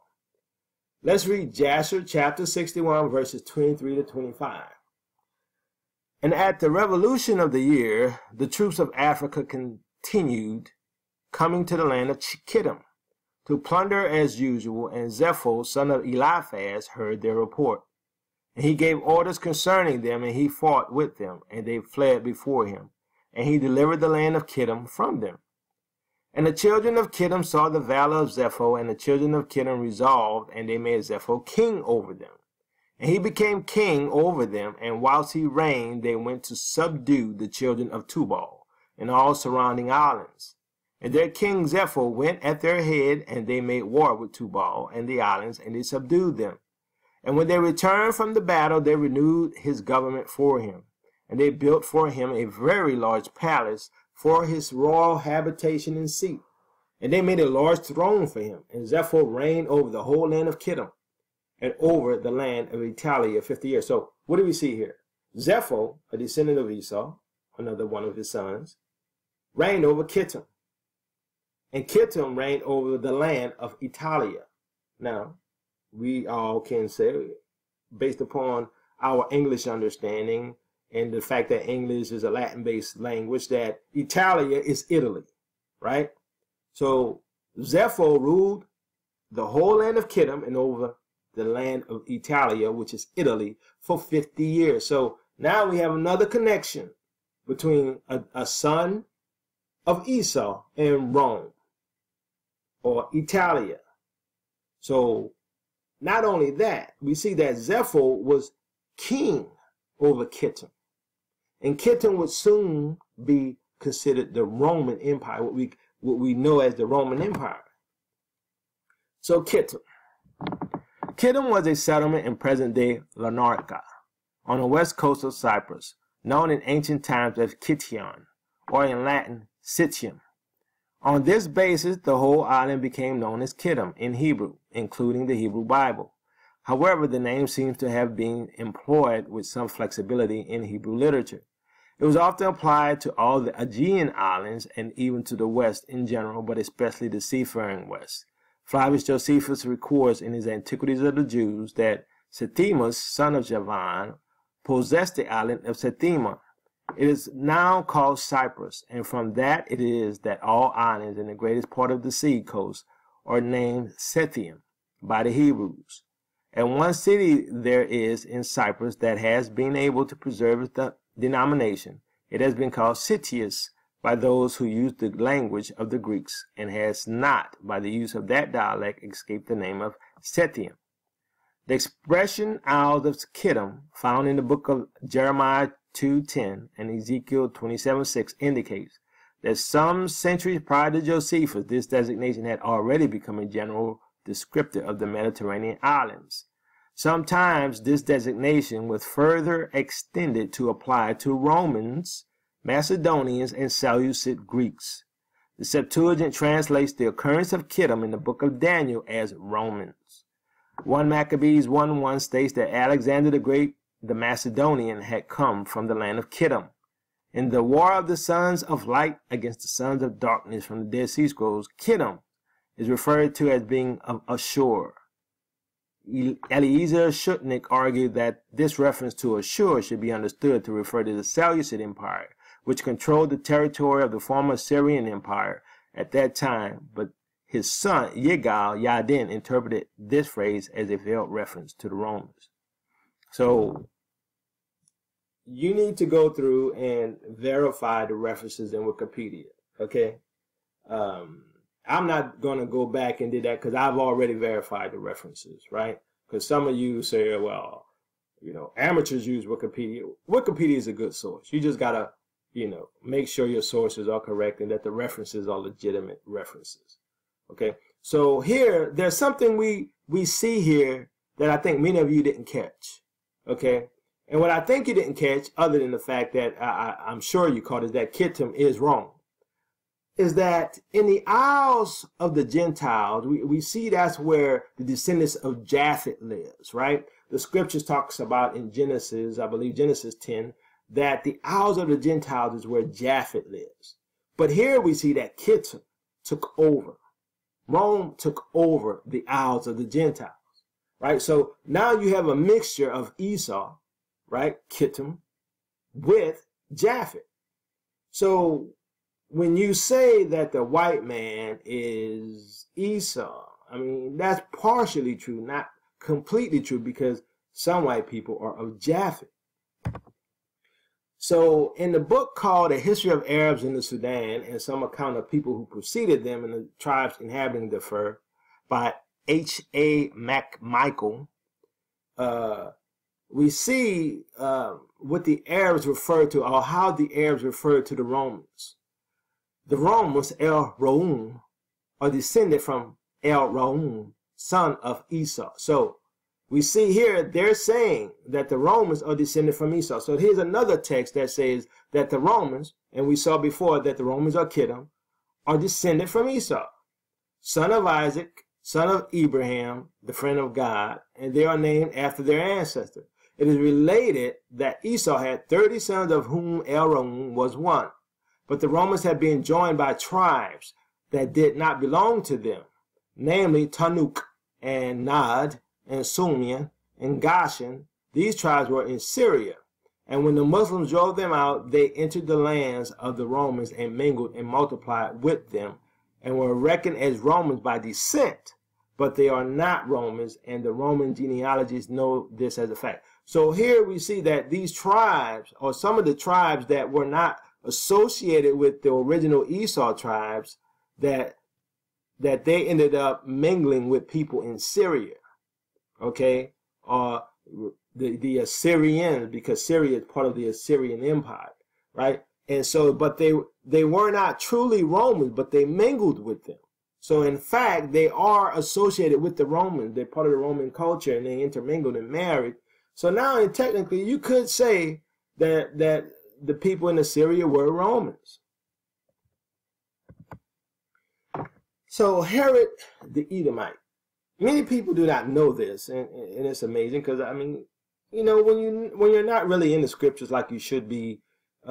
Let's read Jasher chapter sixty-one, verses twenty-three to twenty-five. And at the revolution of the year, the troops of Africa continued coming to the land of Kittim to plunder as usual, and Zepho, son of Eliphaz, heard their report. And he gave orders concerning them, and he fought with them, and they fled before him. And he delivered the land of Kittim from them. And the children of Kittim saw the valor of Zepho, and the children of Kittim resolved, and they made Zepho king over them. And he became king over them, and whilst he reigned, they went to subdue the children of Tubal and all surrounding islands. And their king Zepho went at their head, and they made war with Tubal and the islands, and they subdued them. And when they returned from the battle, they renewed his government for him. And they built for him a very large palace for his royal habitation and seat. And they made a large throne for him. And Zepho reigned over the whole land of Kittim and over the land of Italia fifty years. So what do we see here? Zepho, a descendant of Esau, another one of his sons, reigned over Kittim. And Kittim reigned over the land of Italia. Now, we all can say, based upon our English understanding and the fact that English is a Latin-based language, that Italia is Italy, right? So Zepho ruled the whole land of Kittim and over the land of Italia, which is Italy, for fifty years. So now we have another connection between a, a son of Esau and Rome, or Italia. So not only that, we see that Zepho was king over Kittim. And Kittim would soon be considered the Roman Empire, what we, what we know as the Roman Empire. So Kittim. Kittim was a settlement in present-day Larnaca on the west coast of Cyprus, known in ancient times as Kittion, or in Latin, Sitium. On this basis, the whole island became known as Kittim in Hebrew, including the Hebrew Bible. However, the name seems to have been employed with some flexibility in Hebrew literature. It was often applied to all the Aegean islands and even to the West in general, but especially the seafaring West. Flavius Josephus records in his Antiquities of the Jews that Septimus, son of Javan, possessed the island of Septima. It is now called Cyprus, and from that it is that all islands in the greatest part of the sea coast are named Scythium by the Hebrews. And one city there is in Cyprus that has been able to preserve its denomination. It has been called Citius by those who use the language of the Greeks, and has not, by the use of that dialect, escaped the name of Citium. The expression Isles of Kittim, found in the book of Jeremiah two ten and Ezekiel twenty-seven six, indicates that some centuries prior to Josephus, this designation had already become a general descriptor of the Mediterranean islands. Sometimes this designation was further extended to apply to Romans, Macedonians, and Seleucid Greeks. The Septuagint translates the occurrence of Kittim in the book of Daniel as Romans. First Maccabees one one states that Alexander the Great, the Macedonian, had come from the land of Kittim. In the war of the sons of light against the sons of darkness from the Dead Sea Scrolls, Kittim is referred to as being of Ashur. Eliezer Shutnik argued that this reference to Ashur should be understood to refer to the Seleucid Empire, which controlled the territory of the former Syrian Empire at that time, but his son Yigal Yadin interpreted this phrase as a veiled reference to the Romans. So you need to go through and verify the references in Wikipedia, okay? Um, I'm not going to go back and do that because I've already verified the references, right? Because some of you say, well, you know, amateurs use Wikipedia. Wikipedia is a good source. You just got to, you know, make sure your sources are correct and that the references are legitimate references, okay? So here, there's something we, we see here that I think many of you didn't catch, okay? And what I think you didn't catch, other than the fact that I, I, I'm sure you caught, is that Kittim is wrong. Is that in the Isles of the Gentiles, we, we see that's where the descendants of Japheth lives, right? The scriptures talks about in Genesis, I believe Genesis ten, that the Isles of the Gentiles is where Japheth lives. But here we see that Kittim took over. Rome took over the Isles of the Gentiles, right? So now you have a mixture of Esau, right, Kittim, with Japheth. So when you say that the white man is Esau, I mean, that's partially true, not completely true, because some white people are of Japheth. So in the book called A History of Arabs in the Sudan and Some Account of People Who Preceded Them and the Tribes Inhabiting the Fur by H A MacMichael, uh, we see uh, what the Arabs referred to, or how the Arabs referred to the Romans. The Romans, El-Ra'um, are descended from El-Ra'um, son of Esau. So we see here they're saying that the Romans are descended from Esau. So here's another text that says that the Romans, and we saw before that the Romans are Kittim, are descended from Esau, son of Isaac, son of Abraham, the friend of God, and they are named after their ancestor. It is related that Esau had thirty sons, of whom El-Ra'um was one. But the Romans had been joined by tribes that did not belong to them, namely Tanuk and Nod and Sumia and Goshen. These tribes were in Syria. And when the Muslims drove them out, they entered the lands of the Romans and mingled and multiplied with them and were reckoned as Romans by descent. But they are not Romans, and the Roman genealogists know this as a fact. So here we see that these tribes, or some of the tribes that were not associated with the original Esau tribes, that that they ended up mingling with people in Syria, okay, or uh, the the Assyrians, because Syria is part of the Assyrian Empire, right? And so, but they they were not truly Romans, but they mingled with them. So in fact, they are associated with the Romans. They're part of the Roman culture, and they intermingled and married. So now, and technically, you could say that that. the people in Assyria were Romans. So Herod the Edomite, many people do not know this, and, and it's amazing because, I mean, you know, when, you, when you're not really in the scriptures like you should be,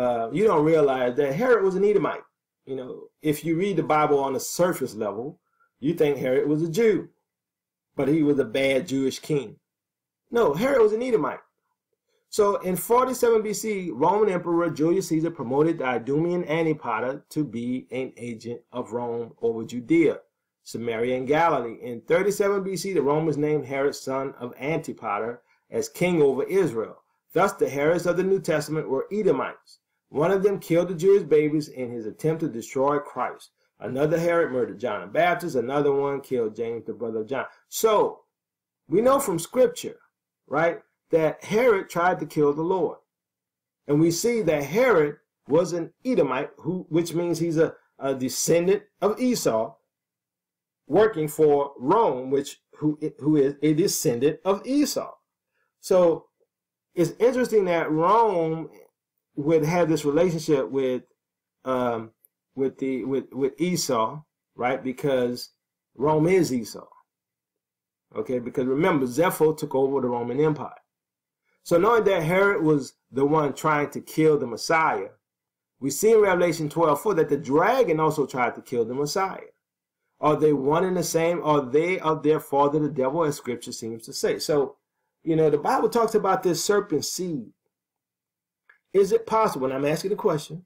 uh, you don't realize that Herod was an Edomite. You know, if you read the Bible on a surface level, you think Herod was a Jew, but he was a bad Jewish king. No, Herod was an Edomite. So in forty-seven B C, Roman Emperor Julius Caesar promoted the Idumean Antipater to be an agent of Rome over Judea, Samaria and Galilee. In thirty-seven B C, the Romans named Herod son of Antipater as king over Israel. Thus, the Herods of the New Testament were Edomites. One of them killed the Jewish babies in his attempt to destroy Christ. Another Herod murdered John the Baptist. Another one killed James, the brother of John. So, we know from Scripture, right, that Herod tried to kill the Lord. And we see that Herod was an Edomite, who, which means he's a, a descendant of Esau, working for Rome, which who, who is a descendant of Esau. So, it's interesting that Rome would have this relationship with um, with the with with Esau, right? Because Rome is Esau. Okay, because remember, Zepho took over the Roman Empire. So knowing that Herod was the one trying to kill the Messiah, we see in Revelation twelve four that the dragon also tried to kill the Messiah. Are they one and the same? Are they of their father the devil, as Scripture seems to say? So, you know, the Bible talks about this serpent seed. Is it possible, and I'm asking the question,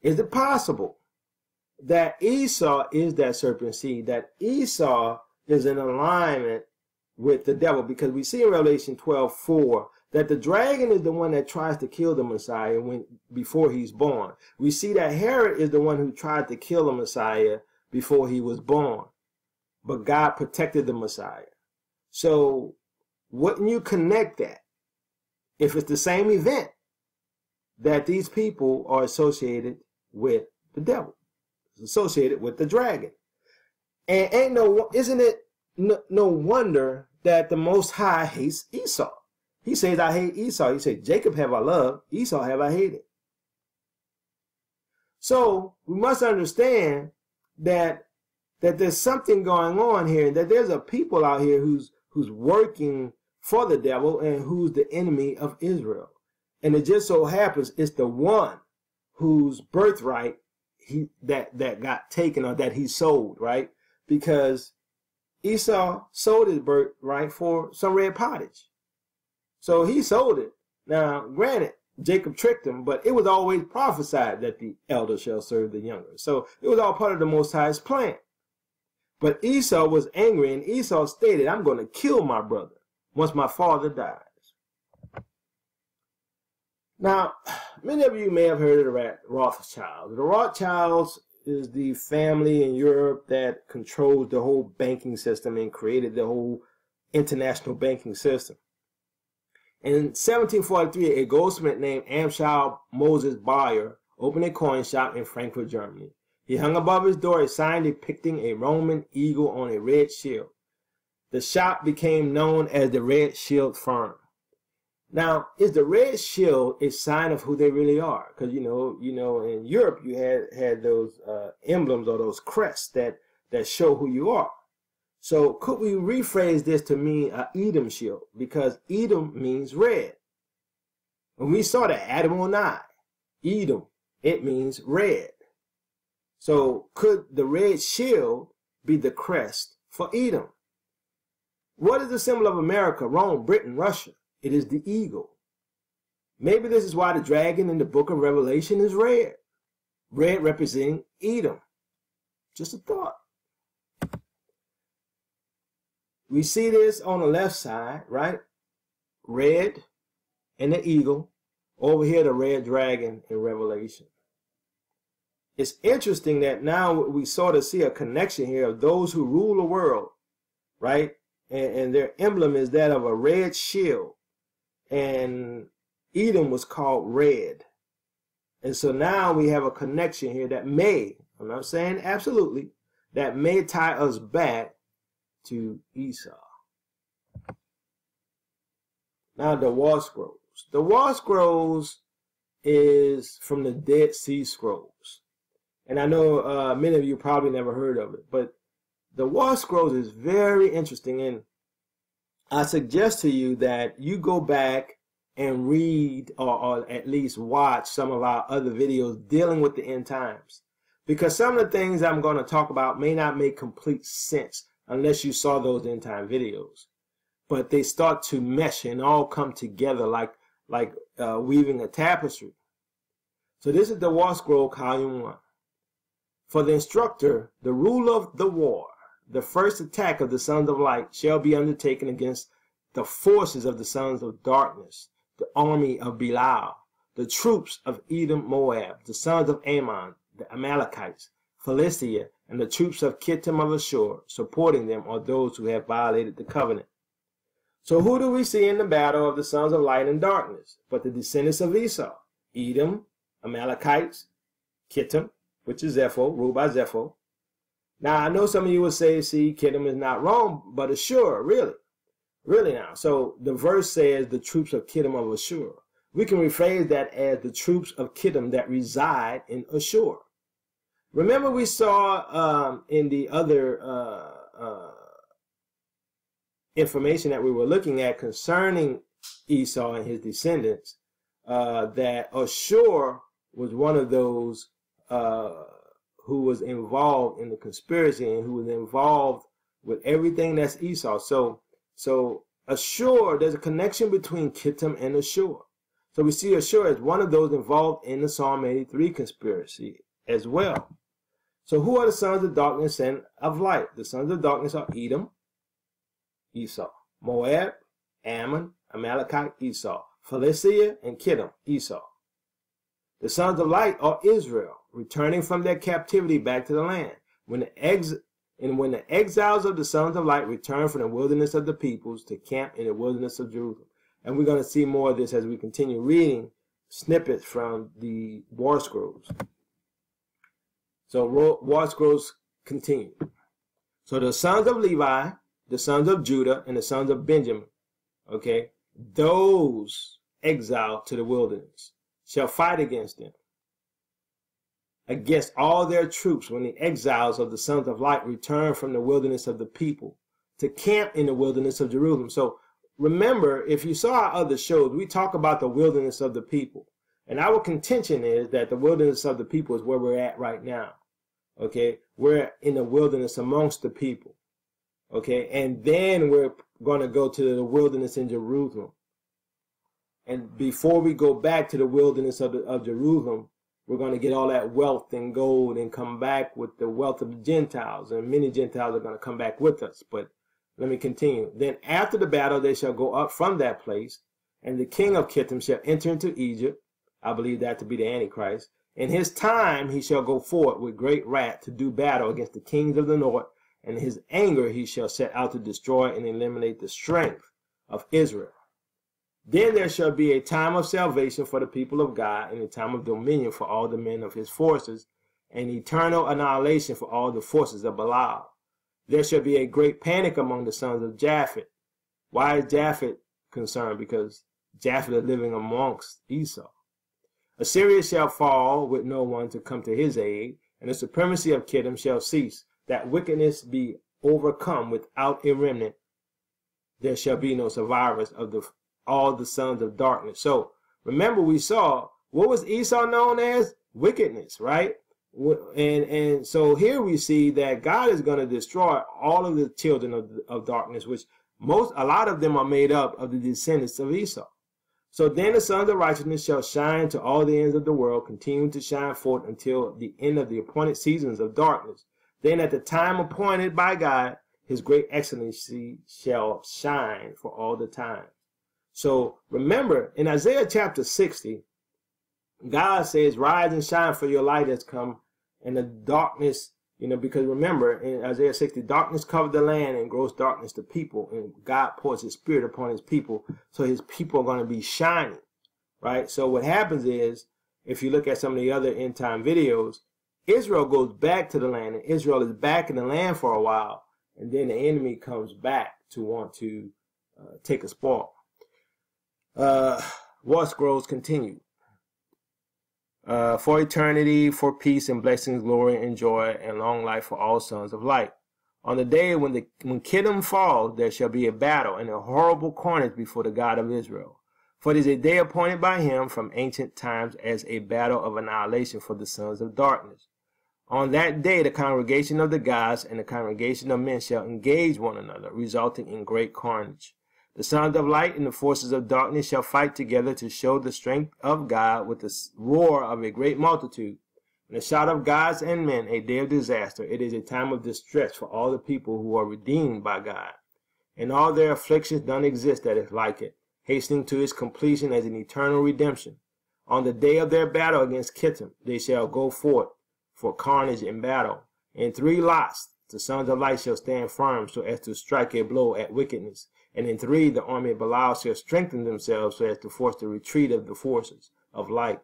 is it possible that Esau is that serpent seed, that Esau is in alignment with the devil? Because we see in Revelation twelve four that the dragon is the one that tries to kill the Messiah when before he's born. We see that Herod is the one who tried to kill the Messiah before he was born, but God protected the Messiah. So wouldn't you connect that if it's the same event that these people are associated with the devil, associated with the dragon? And ain't no, isn't it no, no wonder that the Most High hates Esau? He says, I hate Esau. He says, Jacob have I loved, Esau have I hated. So we must understand that that there's something going on here, that there's a people out here who's who's working for the devil and who's the enemy of Israel. And it just so happens it's the one whose birthright he that that got taken, or that he sold, right? Because Esau sold his birthright for some red pottage. So he sold it. Now, granted, Jacob tricked him, but it was always prophesied that the elder shall serve the younger. So it was all part of the Most High's plan. But Esau was angry, and Esau stated, I'm going to kill my brother once my father dies. Now, many of you may have heard of the Rothschilds. The Rothschilds is the family in Europe that controls the whole banking system and created the whole international banking system. And in seventeen forty-three, a goldsmith named Amschel Moses Bayer opened a coin shop in Frankfurt, Germany. He hung above his door a sign depicting a Roman eagle on a red shield. The shop became known as the Red Shield Firm. Now, is the red shield a sign of who they really are? Because you know, you know, in Europe you had had those uh, emblems or those crests that that show who you are. So, could we rephrase this to mean an Edom shield? Because Edom means red. When we saw the Adam on I, Edom, it means red. So, could the red shield be the crest for Edom? What is the symbol of America, Rome, Britain, Russia? It is the eagle. Maybe this is why the dragon in the book of Revelation is red. Red representing Edom. Just a thought. We see this on the left side, right? Red and the eagle. Over here, the red dragon in Revelation. It's interesting that now we sort of see a connection here of those who rule the world, right? And, and their emblem is that of a red shield. And Edom was called red. And so now we have a connection here that may, I'm not saying absolutely, that may tie us back to Esau. Now the wall scrolls. The wall scrolls is from the Dead Sea Scrolls. And I know uh, many of you probably never heard of it, but the wall scrolls is very interesting, and I suggest to you that you go back and read, or, or at least watch some of our other videos dealing with the end times, because some of the things I'm going to talk about may not make complete sense unless you saw those end time videos, but they start to mesh and all come together like like uh, weaving a tapestry. So this is the wall scroll, volume one. For the instructor, the rule of the war, the first attack of the sons of light shall be undertaken against the forces of the sons of darkness, the army of Belial, the troops of Edom, Moab, the sons of Ammon, the Amalekites, Philistia, and the troops of Kittim of Ashur. Supporting them are those who have violated the covenant. So who do we see in the battle of the sons of light and darkness but the descendants of Esau? Edom, Amalekites, Kittim, which is Zepho, ruled by Zepho. Now, I know some of you will say, see, Kittim is not Rome, but Ashur, really. Really now. So the verse says the troops of Kittim of Ashur. We can rephrase that as the troops of Kittim that reside in Ashur. Remember we saw um, in the other uh, uh, information that we were looking at concerning Esau and his descendants, uh, that Ashur was one of those Uh, who was involved in the conspiracy and who was involved with everything that's Esau. So, so Ashur, there's a connection between Kittim and Ashur. So we see Ashur as one of those involved in the Psalm eighty-three conspiracy as well. So who are the sons of darkness and of light? The sons of darkness are Edom, Esau, Moab, Ammon, Amalekite, Esau, Philistia, and Kittim, Esau. The sons of light are Israel, returning from their captivity back to the land. When the ex and when the exiles of the sons of light return from the wilderness of the peoples to camp in the wilderness of Jerusalem. And we're going to see more of this as we continue reading snippets from the war scrolls. So war scrolls continue. So the sons of Levi, the sons of Judah, and the sons of Benjamin, okay, those exiled to the wilderness shall fight against them, against all their troops, when the exiles of the sons of light return from the wilderness of the people to camp in the wilderness of Jerusalem. So remember, if you saw our other shows, we talk about the wilderness of the people. And our contention is that the wilderness of the people is where we're at right now. Okay, we're in the wilderness amongst the people. Okay, and then we're going to go to the wilderness in Jerusalem. And before we go back to the wilderness of, the, of Jerusalem, we're going to get all that wealth and gold and come back with the wealth of the Gentiles. And many Gentiles are going to come back with us. But let me continue. Then after the battle, they shall go up from that place. And the king of Kittim shall enter into Egypt. I believe that to be the Antichrist. In his time, he shall go forth with great wrath to do battle against the kings of the north. And in his anger, he shall set out to destroy and eliminate the strength of Israel. Then there shall be a time of salvation for the people of God, and a time of dominion for all the men of his forces, and eternal annihilation for all the forces of Belial. There shall be a great panic among the sons of Japheth. Why is Japheth concerned? Because Japheth is living amongst Esau. Assyria shall fall with no one to come to his aid, and the supremacy of Kittim shall cease, that wickedness be overcome without a remnant. There shall be no survivors of the all the sons of darkness. So remember, we saw what was Esau known as? Wickedness, right? And and so here we see that God is going to destroy all of the children of, of darkness, which most a lot of them are made up of the descendants of Esau. So then the sons of righteousness shall shine to all the ends of the world, continuing to shine forth until the end of the appointed seasons of darkness. Then at the time appointed by God, his great excellency shall shine for all the time. So remember, in Isaiah chapter sixty, God says, rise and shine, for your light has come, and the darkness, you know, because remember, in Isaiah sixty, darkness covered the land and gross darkness the people, and God pours his spirit upon his people, so his people are going to be shining, right? So what happens is, if you look at some of the other end time videos, Israel goes back to the land, and Israel is back in the land for a while, and then the enemy comes back to want to uh, take a spoil. Uh, war scrolls continue. Uh, for eternity, for peace and blessings, glory and joy, and long life for all sons of light. On the day when the when Kittim falls, there shall be a battle and a horrible carnage before the God of Israel. For it is a day appointed by him from ancient times as a battle of annihilation for the sons of darkness. On that day, the congregation of the gods and the congregation of men shall engage one another, resulting in great carnage. The sons of light and the forces of darkness shall fight together to show the strength of God with the roar of a great multitude. And the shout of gods and men, a day of disaster. It is a time of distress for all the people who are redeemed by God. And all their afflictions don't exist that is like it, hastening to its completion as an eternal redemption. On the day of their battle against Kittim, they shall go forth for carnage in battle. In three lots the sons of light shall stand firm so as to strike a blow at wickedness. And in three the army of Belial shall strengthen themselves so as to force the retreat of the forces of light.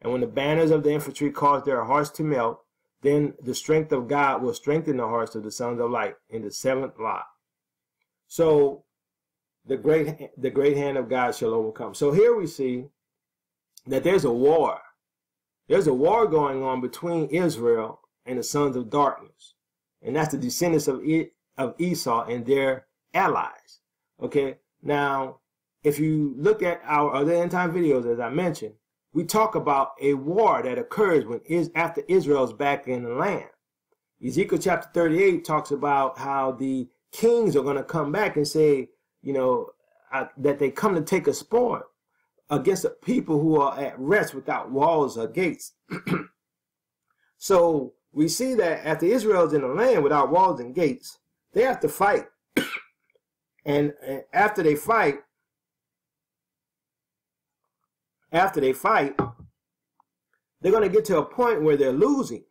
And when the banners of the infantry cause their hearts to melt, then the strength of God will strengthen the hearts of the sons of light in the seventh lot. So the great, the great hand of God shall overcome. So here we see that there's a war. There's a war going on between Israel and the sons of darkness. And that's the descendants of, e of Esau and their allies. Okay, now, if you look at our other end time videos, as I mentioned, we talk about a war that occurs when is after Israel's back in the land. Ezekiel chapter thirty-eight talks about how the kings are going to come back and say, you know, uh, that they come to take a spoil against the people who are at rest without walls or gates. So we see that after Israel's in the land without walls and gates, they have to fight. and, and after they fight, After they fight, they're going to get to a point where they're losing.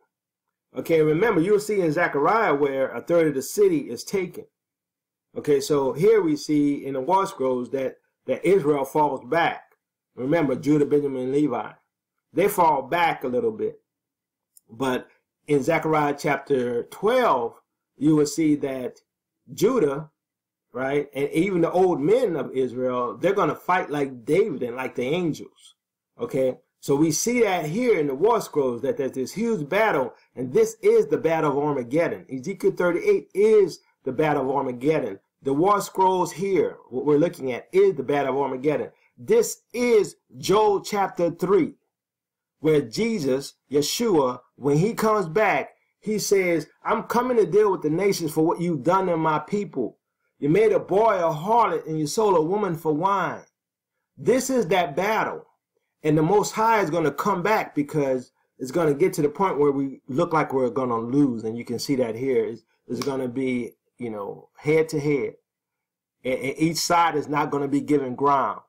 Okay, remember, you'll see in Zechariah where a third of the city is taken. Okay, so here we see in the war scrolls that, that Israel falls back. Remember, Judah, Benjamin, and Levi. They fall back a little bit. But in Zechariah chapter twelve, you will see that Judah, right, and even the old men of Israel, they're going to fight like David and like the angels. Okay, so we see that here in the war scrolls that there's this huge battle, and this is the battle of Armageddon. Ezekiel thirty-eight is the battle of Armageddon. The war scrolls here, what we're looking at, is the battle of Armageddon. This is Joel chapter three, where Jesus, Yeshua, when he comes back, he says, I'm coming to deal with the nations for what you've done to my people. You made a boy a harlot and you sold a woman for wine. This is that battle. And the Most High is going to come back because it's going to get to the point where we look like we're going to lose. And you can see that here. It's, it's going to be, you know, head to head. And, and each side is not going to be given ground.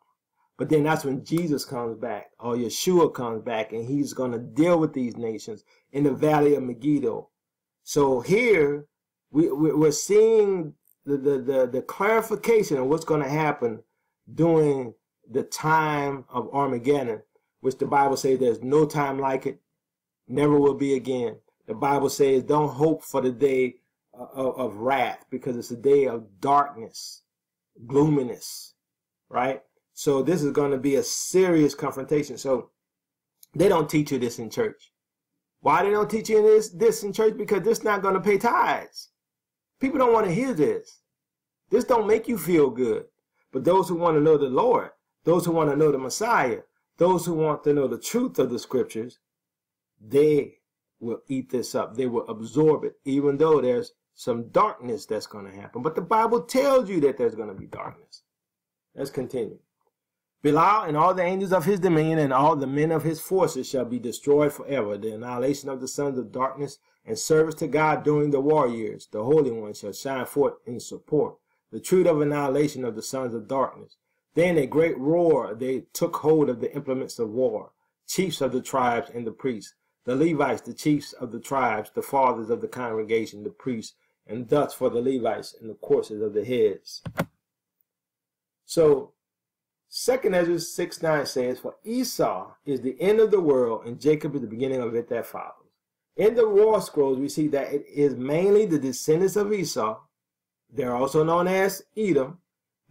But then that's when Jesus comes back, or Yeshua comes back, and he's going to deal with these nations in the Valley of Megiddo. So here we, we, we're seeing The, the, the, the clarification of what's going to happen during the time of Armageddon, which the Bible says there's no time like it, never will be again. The Bible says don't hope for the day of, of wrath, because it's a day of darkness, gloominess, right? So this is going to be a serious confrontation. So they don't teach you this in church. Why they don't teach you this, this in church? Because this not going to pay tithes. People don't want to hear this. This don't make you feel good. But those who want to know the Lord, those who want to know the Messiah, those who want to know the truth of the scriptures, they will eat this up. They will absorb it, even though there's some darkness that's going to happen. But the Bible tells you that there's going to be darkness. Let's continue. Belial and all the angels of his dominion and all the men of his forces shall be destroyed forever. The annihilation of the sons of darkness and service to God during the war years, the Holy One shall shine forth in support. The truth of annihilation of the sons of darkness. Then a great roar, they took hold of the implements of war, chiefs of the tribes and the priests, the Levites, the chiefs of the tribes, the fathers of the congregation, the priests, and thus for the Levites and the courses of the heads. So, second Ezra six nine says, for Esau is the end of the world, and Jacob is the beginning of it that follows. In the war scrolls, we see that it is mainly the descendants of Esau, they're also known as Edom,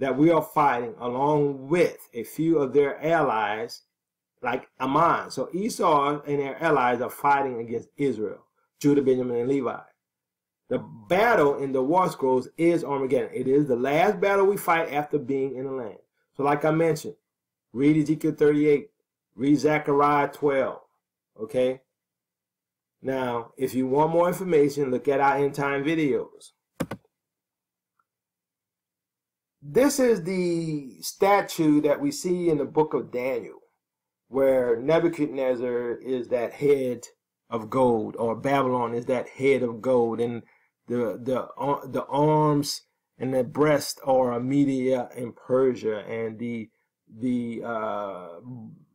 that we are fighting, along with a few of their allies, like Ammon. So Esau and their allies are fighting against Israel, Judah, Benjamin, and Levi. The battle in the war scrolls is Armageddon. It is the last battle we fight after being in the land. So like I mentioned, read Ezekiel thirty-eight, read Zechariah twelve, okay? Now, if you want more information, look at our end time videos. This is the statue that we see in the book of Daniel, where Nebuchadnezzar is that head of gold, or Babylon is that head of gold, and the the uh, the arms and the breast are Media and Persia, and the the uh,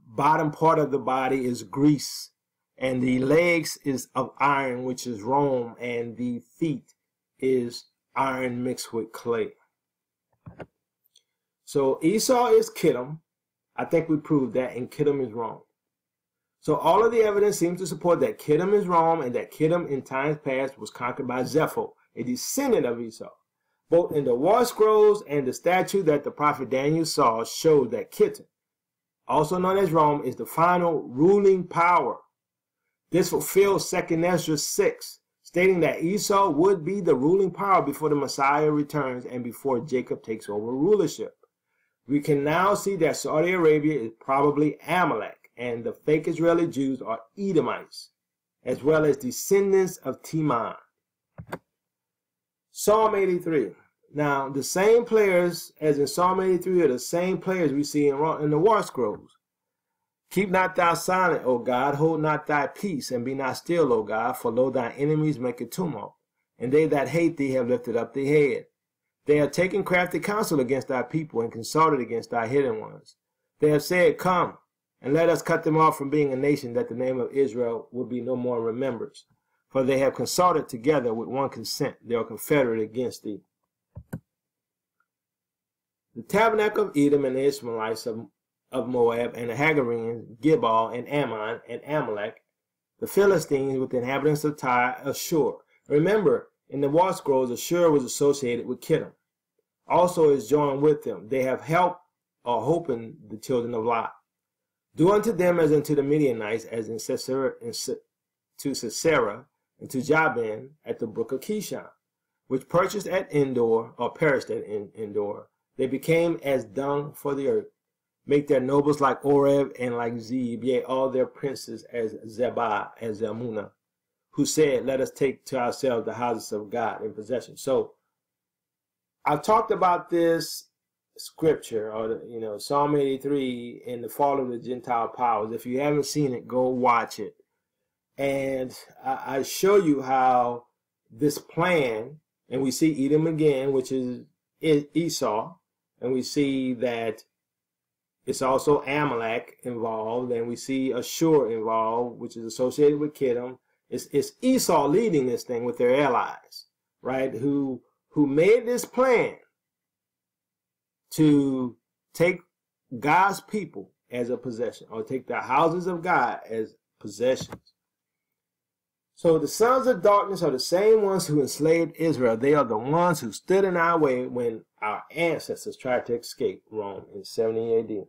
bottom part of the body is Greece, and the legs is of iron, which is Rome, and the feet is iron mixed with clay. So Esau is Kittim. I think we proved that, and Kittim is Rome. So all of the evidence seems to support that Kittim is Rome, and that Kittim in times past was conquered by Zepho, a descendant of Esau. Both in the war scrolls and the statue that the prophet Daniel saw showed that Kittim, also known as Rome, is the final ruling power. This fulfills Second Ezra six, stating that Esau would be the ruling power before the Messiah returns and before Jacob takes over rulership. We can now see that Saudi Arabia is probably Amalek, and the fake Israeli Jews are Edomites, as well as descendants of Teman. Psalm eighty-three. Now, the same players as in Psalm eighty-three are the same players we see in, in the war scrolls. Keep not thou silent, O God, hold not thy peace, and be not still, O God, for lo, thy enemies make a tumult, and they that hate thee have lifted up their head. They have taken crafty counsel against thy people, and consulted against thy hidden ones. They have said, Come, and let us cut them off from being a nation, that the name of Israel will be no more remembered. For they have consulted together with one consent. They are confederate against thee. The tabernacle of Edom and the Ishmaelites of, of Moab, and the Khazarians, Gibal, and Ammon, and Amalek, the Philistines with the inhabitants of Tyre, Ashur. Remember, in the war scrolls, Ashur was associated with Kittim. Also is joined with them. They have helped or hoping the children of Lot. Do unto them as unto the Midianites, as in Sisera, in, to Sisera, and to Jabin at the brook of Kishon, which purchased at Endor, or perished at Endor. They became as dung for the earth. Make their nobles like Oreb and like Zeb, yea, all their princes as Zebah, as Zalmunna, who said, Let us take to ourselves the houses of God in possession. So I've talked about this scripture, or the, you know, Psalm eighty-three, in the fall of the Gentile powers. If you haven't seen it, go watch it. And I, I show you how this plan, and we see Edom again, which is Esau, and we see that it's also Amalek involved, and we see Ashur involved, which is associated with Kittim. It's, it's Esau leading this thing with their allies, right, who, who made this plan to take God's people as a possession, or take the houses of God as possessions. So the sons of darkness are the same ones who enslaved Israel. They are the ones who stood in our way when our ancestors tried to escape Rome in seventy A D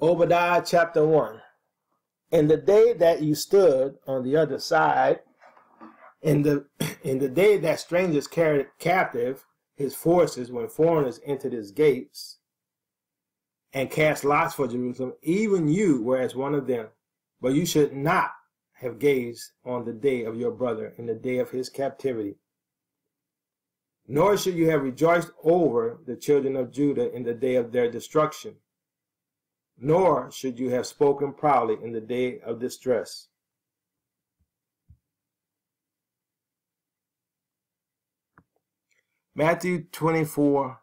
Obadiah chapter one. In the day that you stood on the other side, in the in the day that strangers carried captive his forces, when foreigners entered his gates and cast lots for Jerusalem, even you were as one of them. But you should not have gazed on the day of your brother in the day of his captivity, nor should you have rejoiced over the children of Judah in the day of their destruction. Nor should you have spoken proudly in the day of distress. Matthew twenty-four,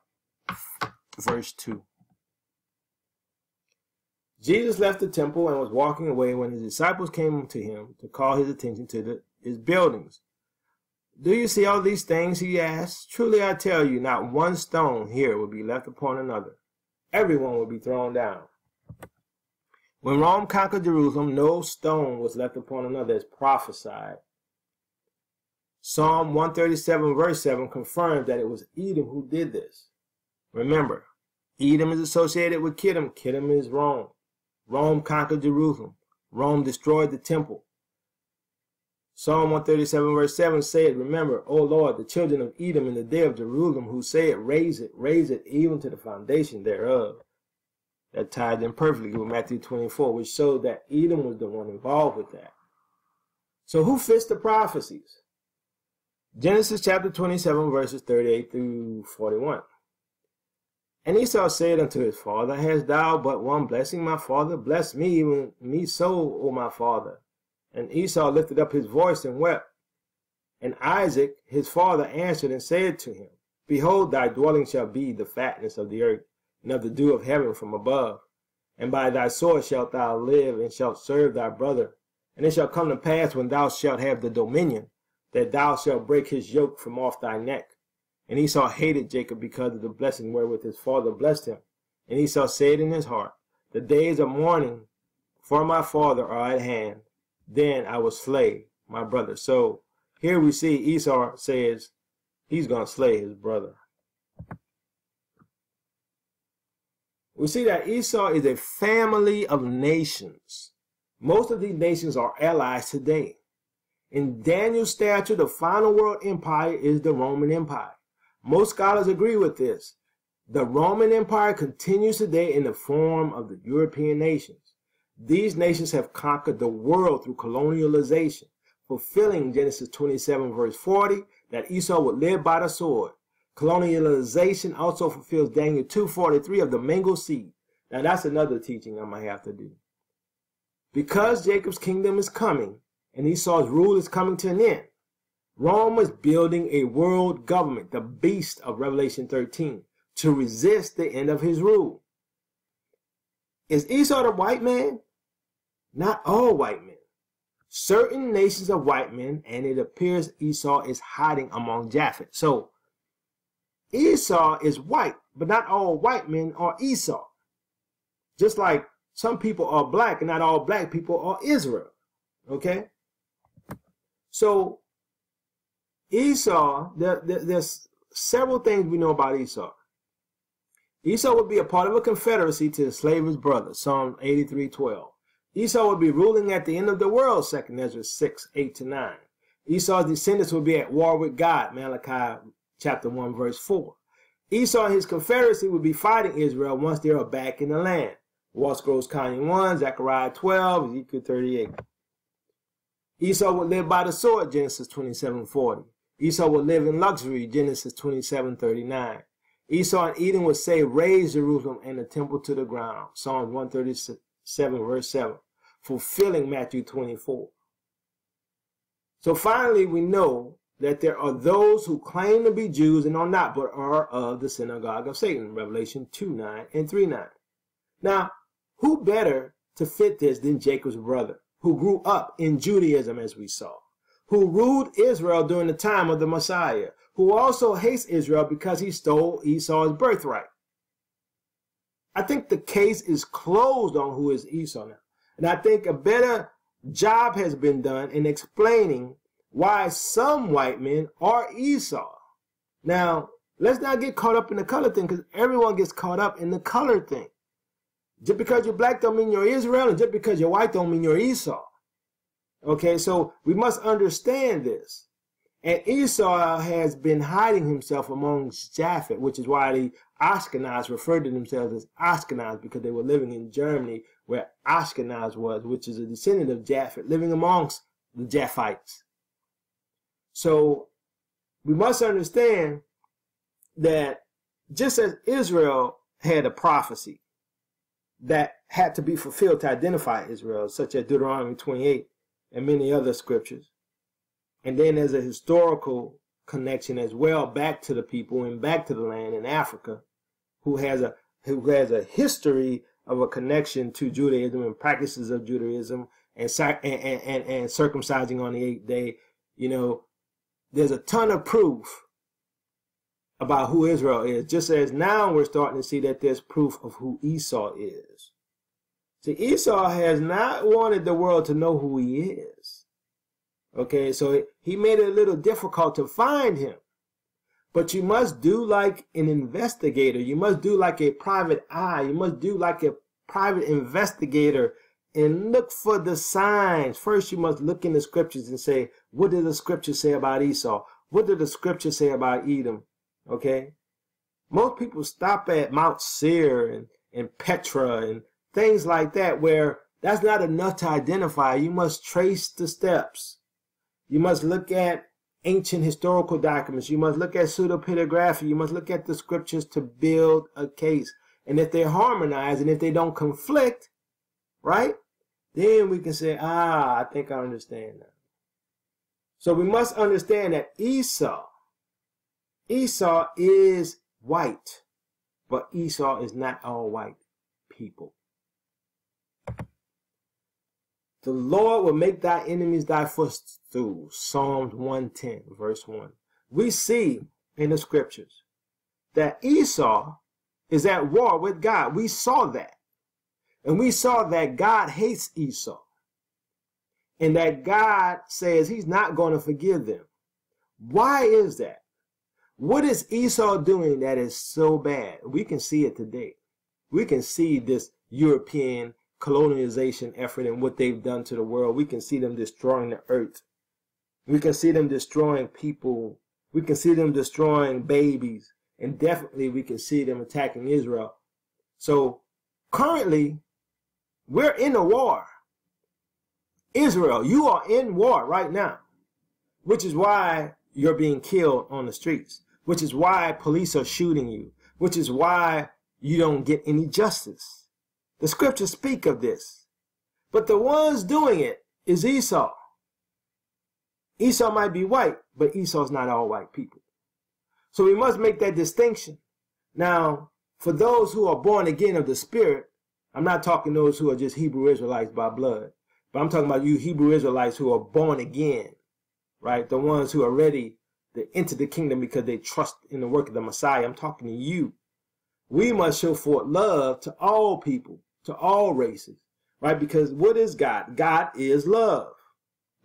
verse two. Jesus left the temple and was walking away when his disciples came to him to call his attention to the, his buildings. Do you see all these things? He asked. Truly I tell you, not one stone here will be left upon another. Everyone will be thrown down. When Rome conquered Jerusalem, no stone was left upon another, as prophesied. Psalm one thirty-seven verse seven confirmed that it was Edom who did this. Remember, Edom is associated with Kittim. Kittim is Rome. Rome conquered Jerusalem. Rome destroyed the temple. Psalm one thirty-seven verse seven said, Remember, O Lord, the children of Edom in the day of Jerusalem, who said, Raise it, raise it, even to the foundation thereof. That tied in perfectly with Matthew twenty-four, which showed that Edom was the one involved with that. So who fits the prophecies? Genesis chapter twenty-seven, verses thirty-eight through forty-one. And Esau said unto his father, Hast thou but one blessing, my father? Bless me, even me so, O my father. And Esau lifted up his voice and wept. And Isaac his father answered and said to him, Behold, thy dwelling shall be the fatness of the earth, and of the dew of heaven from above. And by thy sword shalt thou live, and shalt serve thy brother. And it shall come to pass, when thou shalt have the dominion, that thou shalt break his yoke from off thy neck. And Esau hated Jacob because of the blessing wherewith his father blessed him. And Esau said in his heart, The days of mourning for my father are at hand. Then I will slay my brother. So here we see Esau says he's going to slay his brother. We see that Esau is a family of nations. Most of these nations are allies today. In Daniel's stature, the final world empire is the Roman Empire. Most scholars agree with this. The Roman Empire continues today in the form of the European nations. These nations have conquered the world through colonialization, fulfilling Genesis twenty-seven, verse forty, that Esau would live by the sword. Colonialization also fulfills Daniel two forty-three of the mingled seed. Now that's another teaching I might have to do. Because Jacob's kingdom is coming, and Esau's rule is coming to an end, Rome is building a world government, the beast of Revelation thirteen, to resist the end of his rule. Is Esau the white man? Not all white men. Certain nations are white men, and it appears Esau is hiding among Japheth. So Esau is white, but not all white men are Esau. Just like some people are black, and not all black people are Israel. Okay? So Esau, there, there, there's several things we know about Esau. Esau would be a part of a confederacy to enslave his brother, Psalm eighty-three twelve. Esau would be ruling at the end of the world, Second Ezra six, eight to nine. Esau's descendants would be at war with God, Malachi chapter one, verse four. Esau and his confederacy would be fighting Israel once they are back in the land. War Scrolls Copy one, Zechariah twelve, Ezekiel thirty-eight. Esau would live by the sword, Genesis twenty-seven forty. Esau would live in luxury, Genesis twenty-seven thirty-nine. Esau and Edom would say, raise Jerusalem and the temple to the ground, Psalm one thirty-seven, verse seven, fulfilling Matthew twenty-four. So finally, we know that there are those who claim to be Jews and are not, but are of the synagogue of Satan, Revelation two nine and three nine. Now, who better to fit this than Jacob's brother, who grew up in Judaism, as we saw, who ruled Israel during the time of the Messiah, who also hates Israel because he stole Esau's birthright. I think the case is closed on who is Esau now. And I think a better job has been done in explaining why some white men are Esau. Now, let's not get caught up in the color thing, because everyone gets caught up in the color thing. Just because you're black don't mean you're Israel, and just because you're white don't mean you're Esau. Okay, so we must understand this. And Esau has been hiding himself amongst Japheth, which is why the Ashkenaz referred to themselves as Ashkenaz, because they were living in Germany where Ashkenaz was, which is a descendant of Japheth, living amongst the Japhites. So we must understand that just as Israel had a prophecy that had to be fulfilled to identify Israel, such as Deuteronomy twenty-eight and many other scriptures, and then there's a historical connection as well back to the people and back to the land in Africa, who has a who has a history of a connection to Judaism and practices of Judaism and and, and, and circumcising on the eighth day. You know, there's a ton of proof about who Israel is, just as now we're starting to see that there's proof of who Esau is. See, Esau has not wanted the world to know who he is. Okay, so he made it a little difficult to find him. But you must do like an investigator. You must do like a private eye. You must do like a private investigator and look for the signs. First, you must look in the scriptures and say, what did the scriptures say about Esau? What did the scriptures say about Edom? Okay? Most people stop at Mount Seir and, and Petra and things like that, where that's not enough to identify. You must trace the steps. You must look at ancient historical documents. You must look at pseudepigraphy. You must look at the scriptures to build a case. And if they harmonize and if they don't conflict, right, Then we can say, ah, I think I understand that. So we must understand that Esau, Esau is white, but Esau is not all white people. The Lord will make thy enemies thy footstool, Psalms one ten, verse one. We see in the scriptures that Esau is at war with God. We saw that. And we saw that God hates Esau. And that God says he's not going to forgive them. Why is that? What is Esau doing that is so bad? We can see it today. We can see this European colonization effort and what they've done to the world. We can see them destroying the earth. We can see them destroying people. We can see them destroying babies. And definitely we can see them attacking Israel. So currently, we're in a war. Israel, you are in war right now, which is why you're being killed on the streets, which is why police are shooting you, which is why you don't get any justice. The scriptures speak of this. But the ones doing it is Esau. Esau might be white, but Esau's not all white people. So we must make that distinction. Now, for those who are born again of the Spirit, I'm not talking those who are just Hebrew Israelites by blood. But I'm talking about you Hebrew Israelites who are born again, right? The ones who are ready to enter the kingdom because they trust in the work of the Messiah. I'm talking to you. We must show forth love to all people, to all races, right? Because what is God? God is love,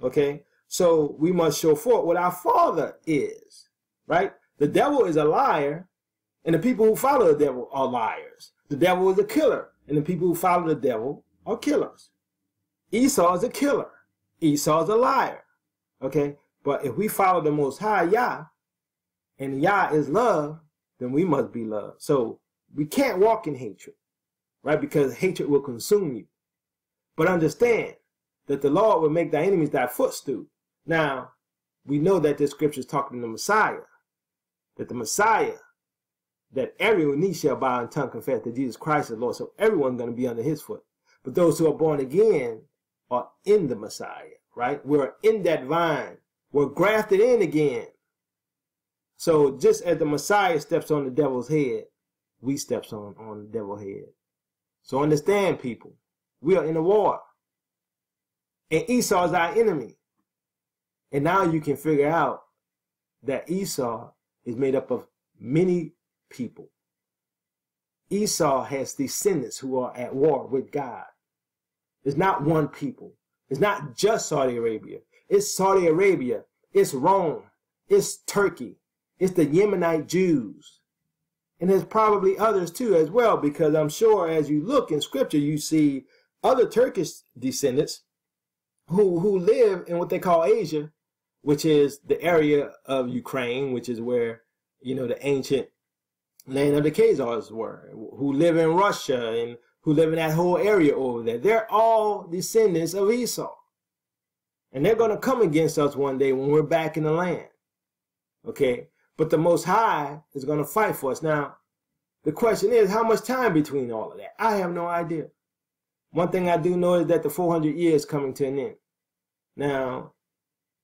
okay? So we must show forth what our Father is, right? The devil is a liar, and the people who follow the devil are liars. The devil is a killer, and the people who follow the devil are killers. Esau is a killer. Esau is a liar. Okay? But if we follow the Most High, Yah, and Yah is love, then we must be loved. So we can't walk in hatred, right? Because hatred will consume you. But understand that the Lord will make thy enemies thy footstool. Now, we know that this scripture is talking to the Messiah, that the Messiah, that every knee shall bow and tongue confess that Jesus Christ is Lord. So everyone's going to be under his foot. But those who are born again are in the Messiah, right? We're in that vine. We're grafted in again. So just as the Messiah steps on the devil's head, we steps on, on the devil's head. So understand, people, we are in a war. And Esau is our enemy. And now you can figure out that Esau is made up of many people. Esau has descendants who are at war with God. It's not one people. It's not just Saudi Arabia. It's Saudi Arabia. It's Rome. It's Turkey. It's the Yemenite Jews. And there's probably others too as well, because I'm sure as you look in scripture, you see other Turkish descendants who, who live in what they call Asia, which is the area of Ukraine, which is where, you know, the ancient land of the Khazars were, who live in Russia and who live in that whole area over there. They're all descendants of Esau. And they're going to come against us one day when we're back in the land. Okay? But the Most High is going to fight for us. Now, the question is, how much time between all of that? I have no idea. One thing I do know is that the four hundred years is coming to an end. Now,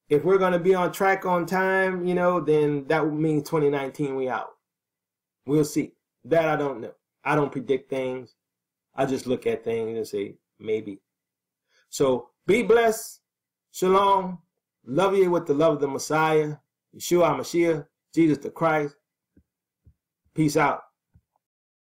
if we're going to be on track on time, you know, then that means twenty nineteen we out. We'll see. That I don't know. I don't predict things. I just look at things and say, maybe. So, be blessed. Shalom. Love you with the love of the Messiah, Yeshua HaMashiach, Jesus the Christ. Peace out.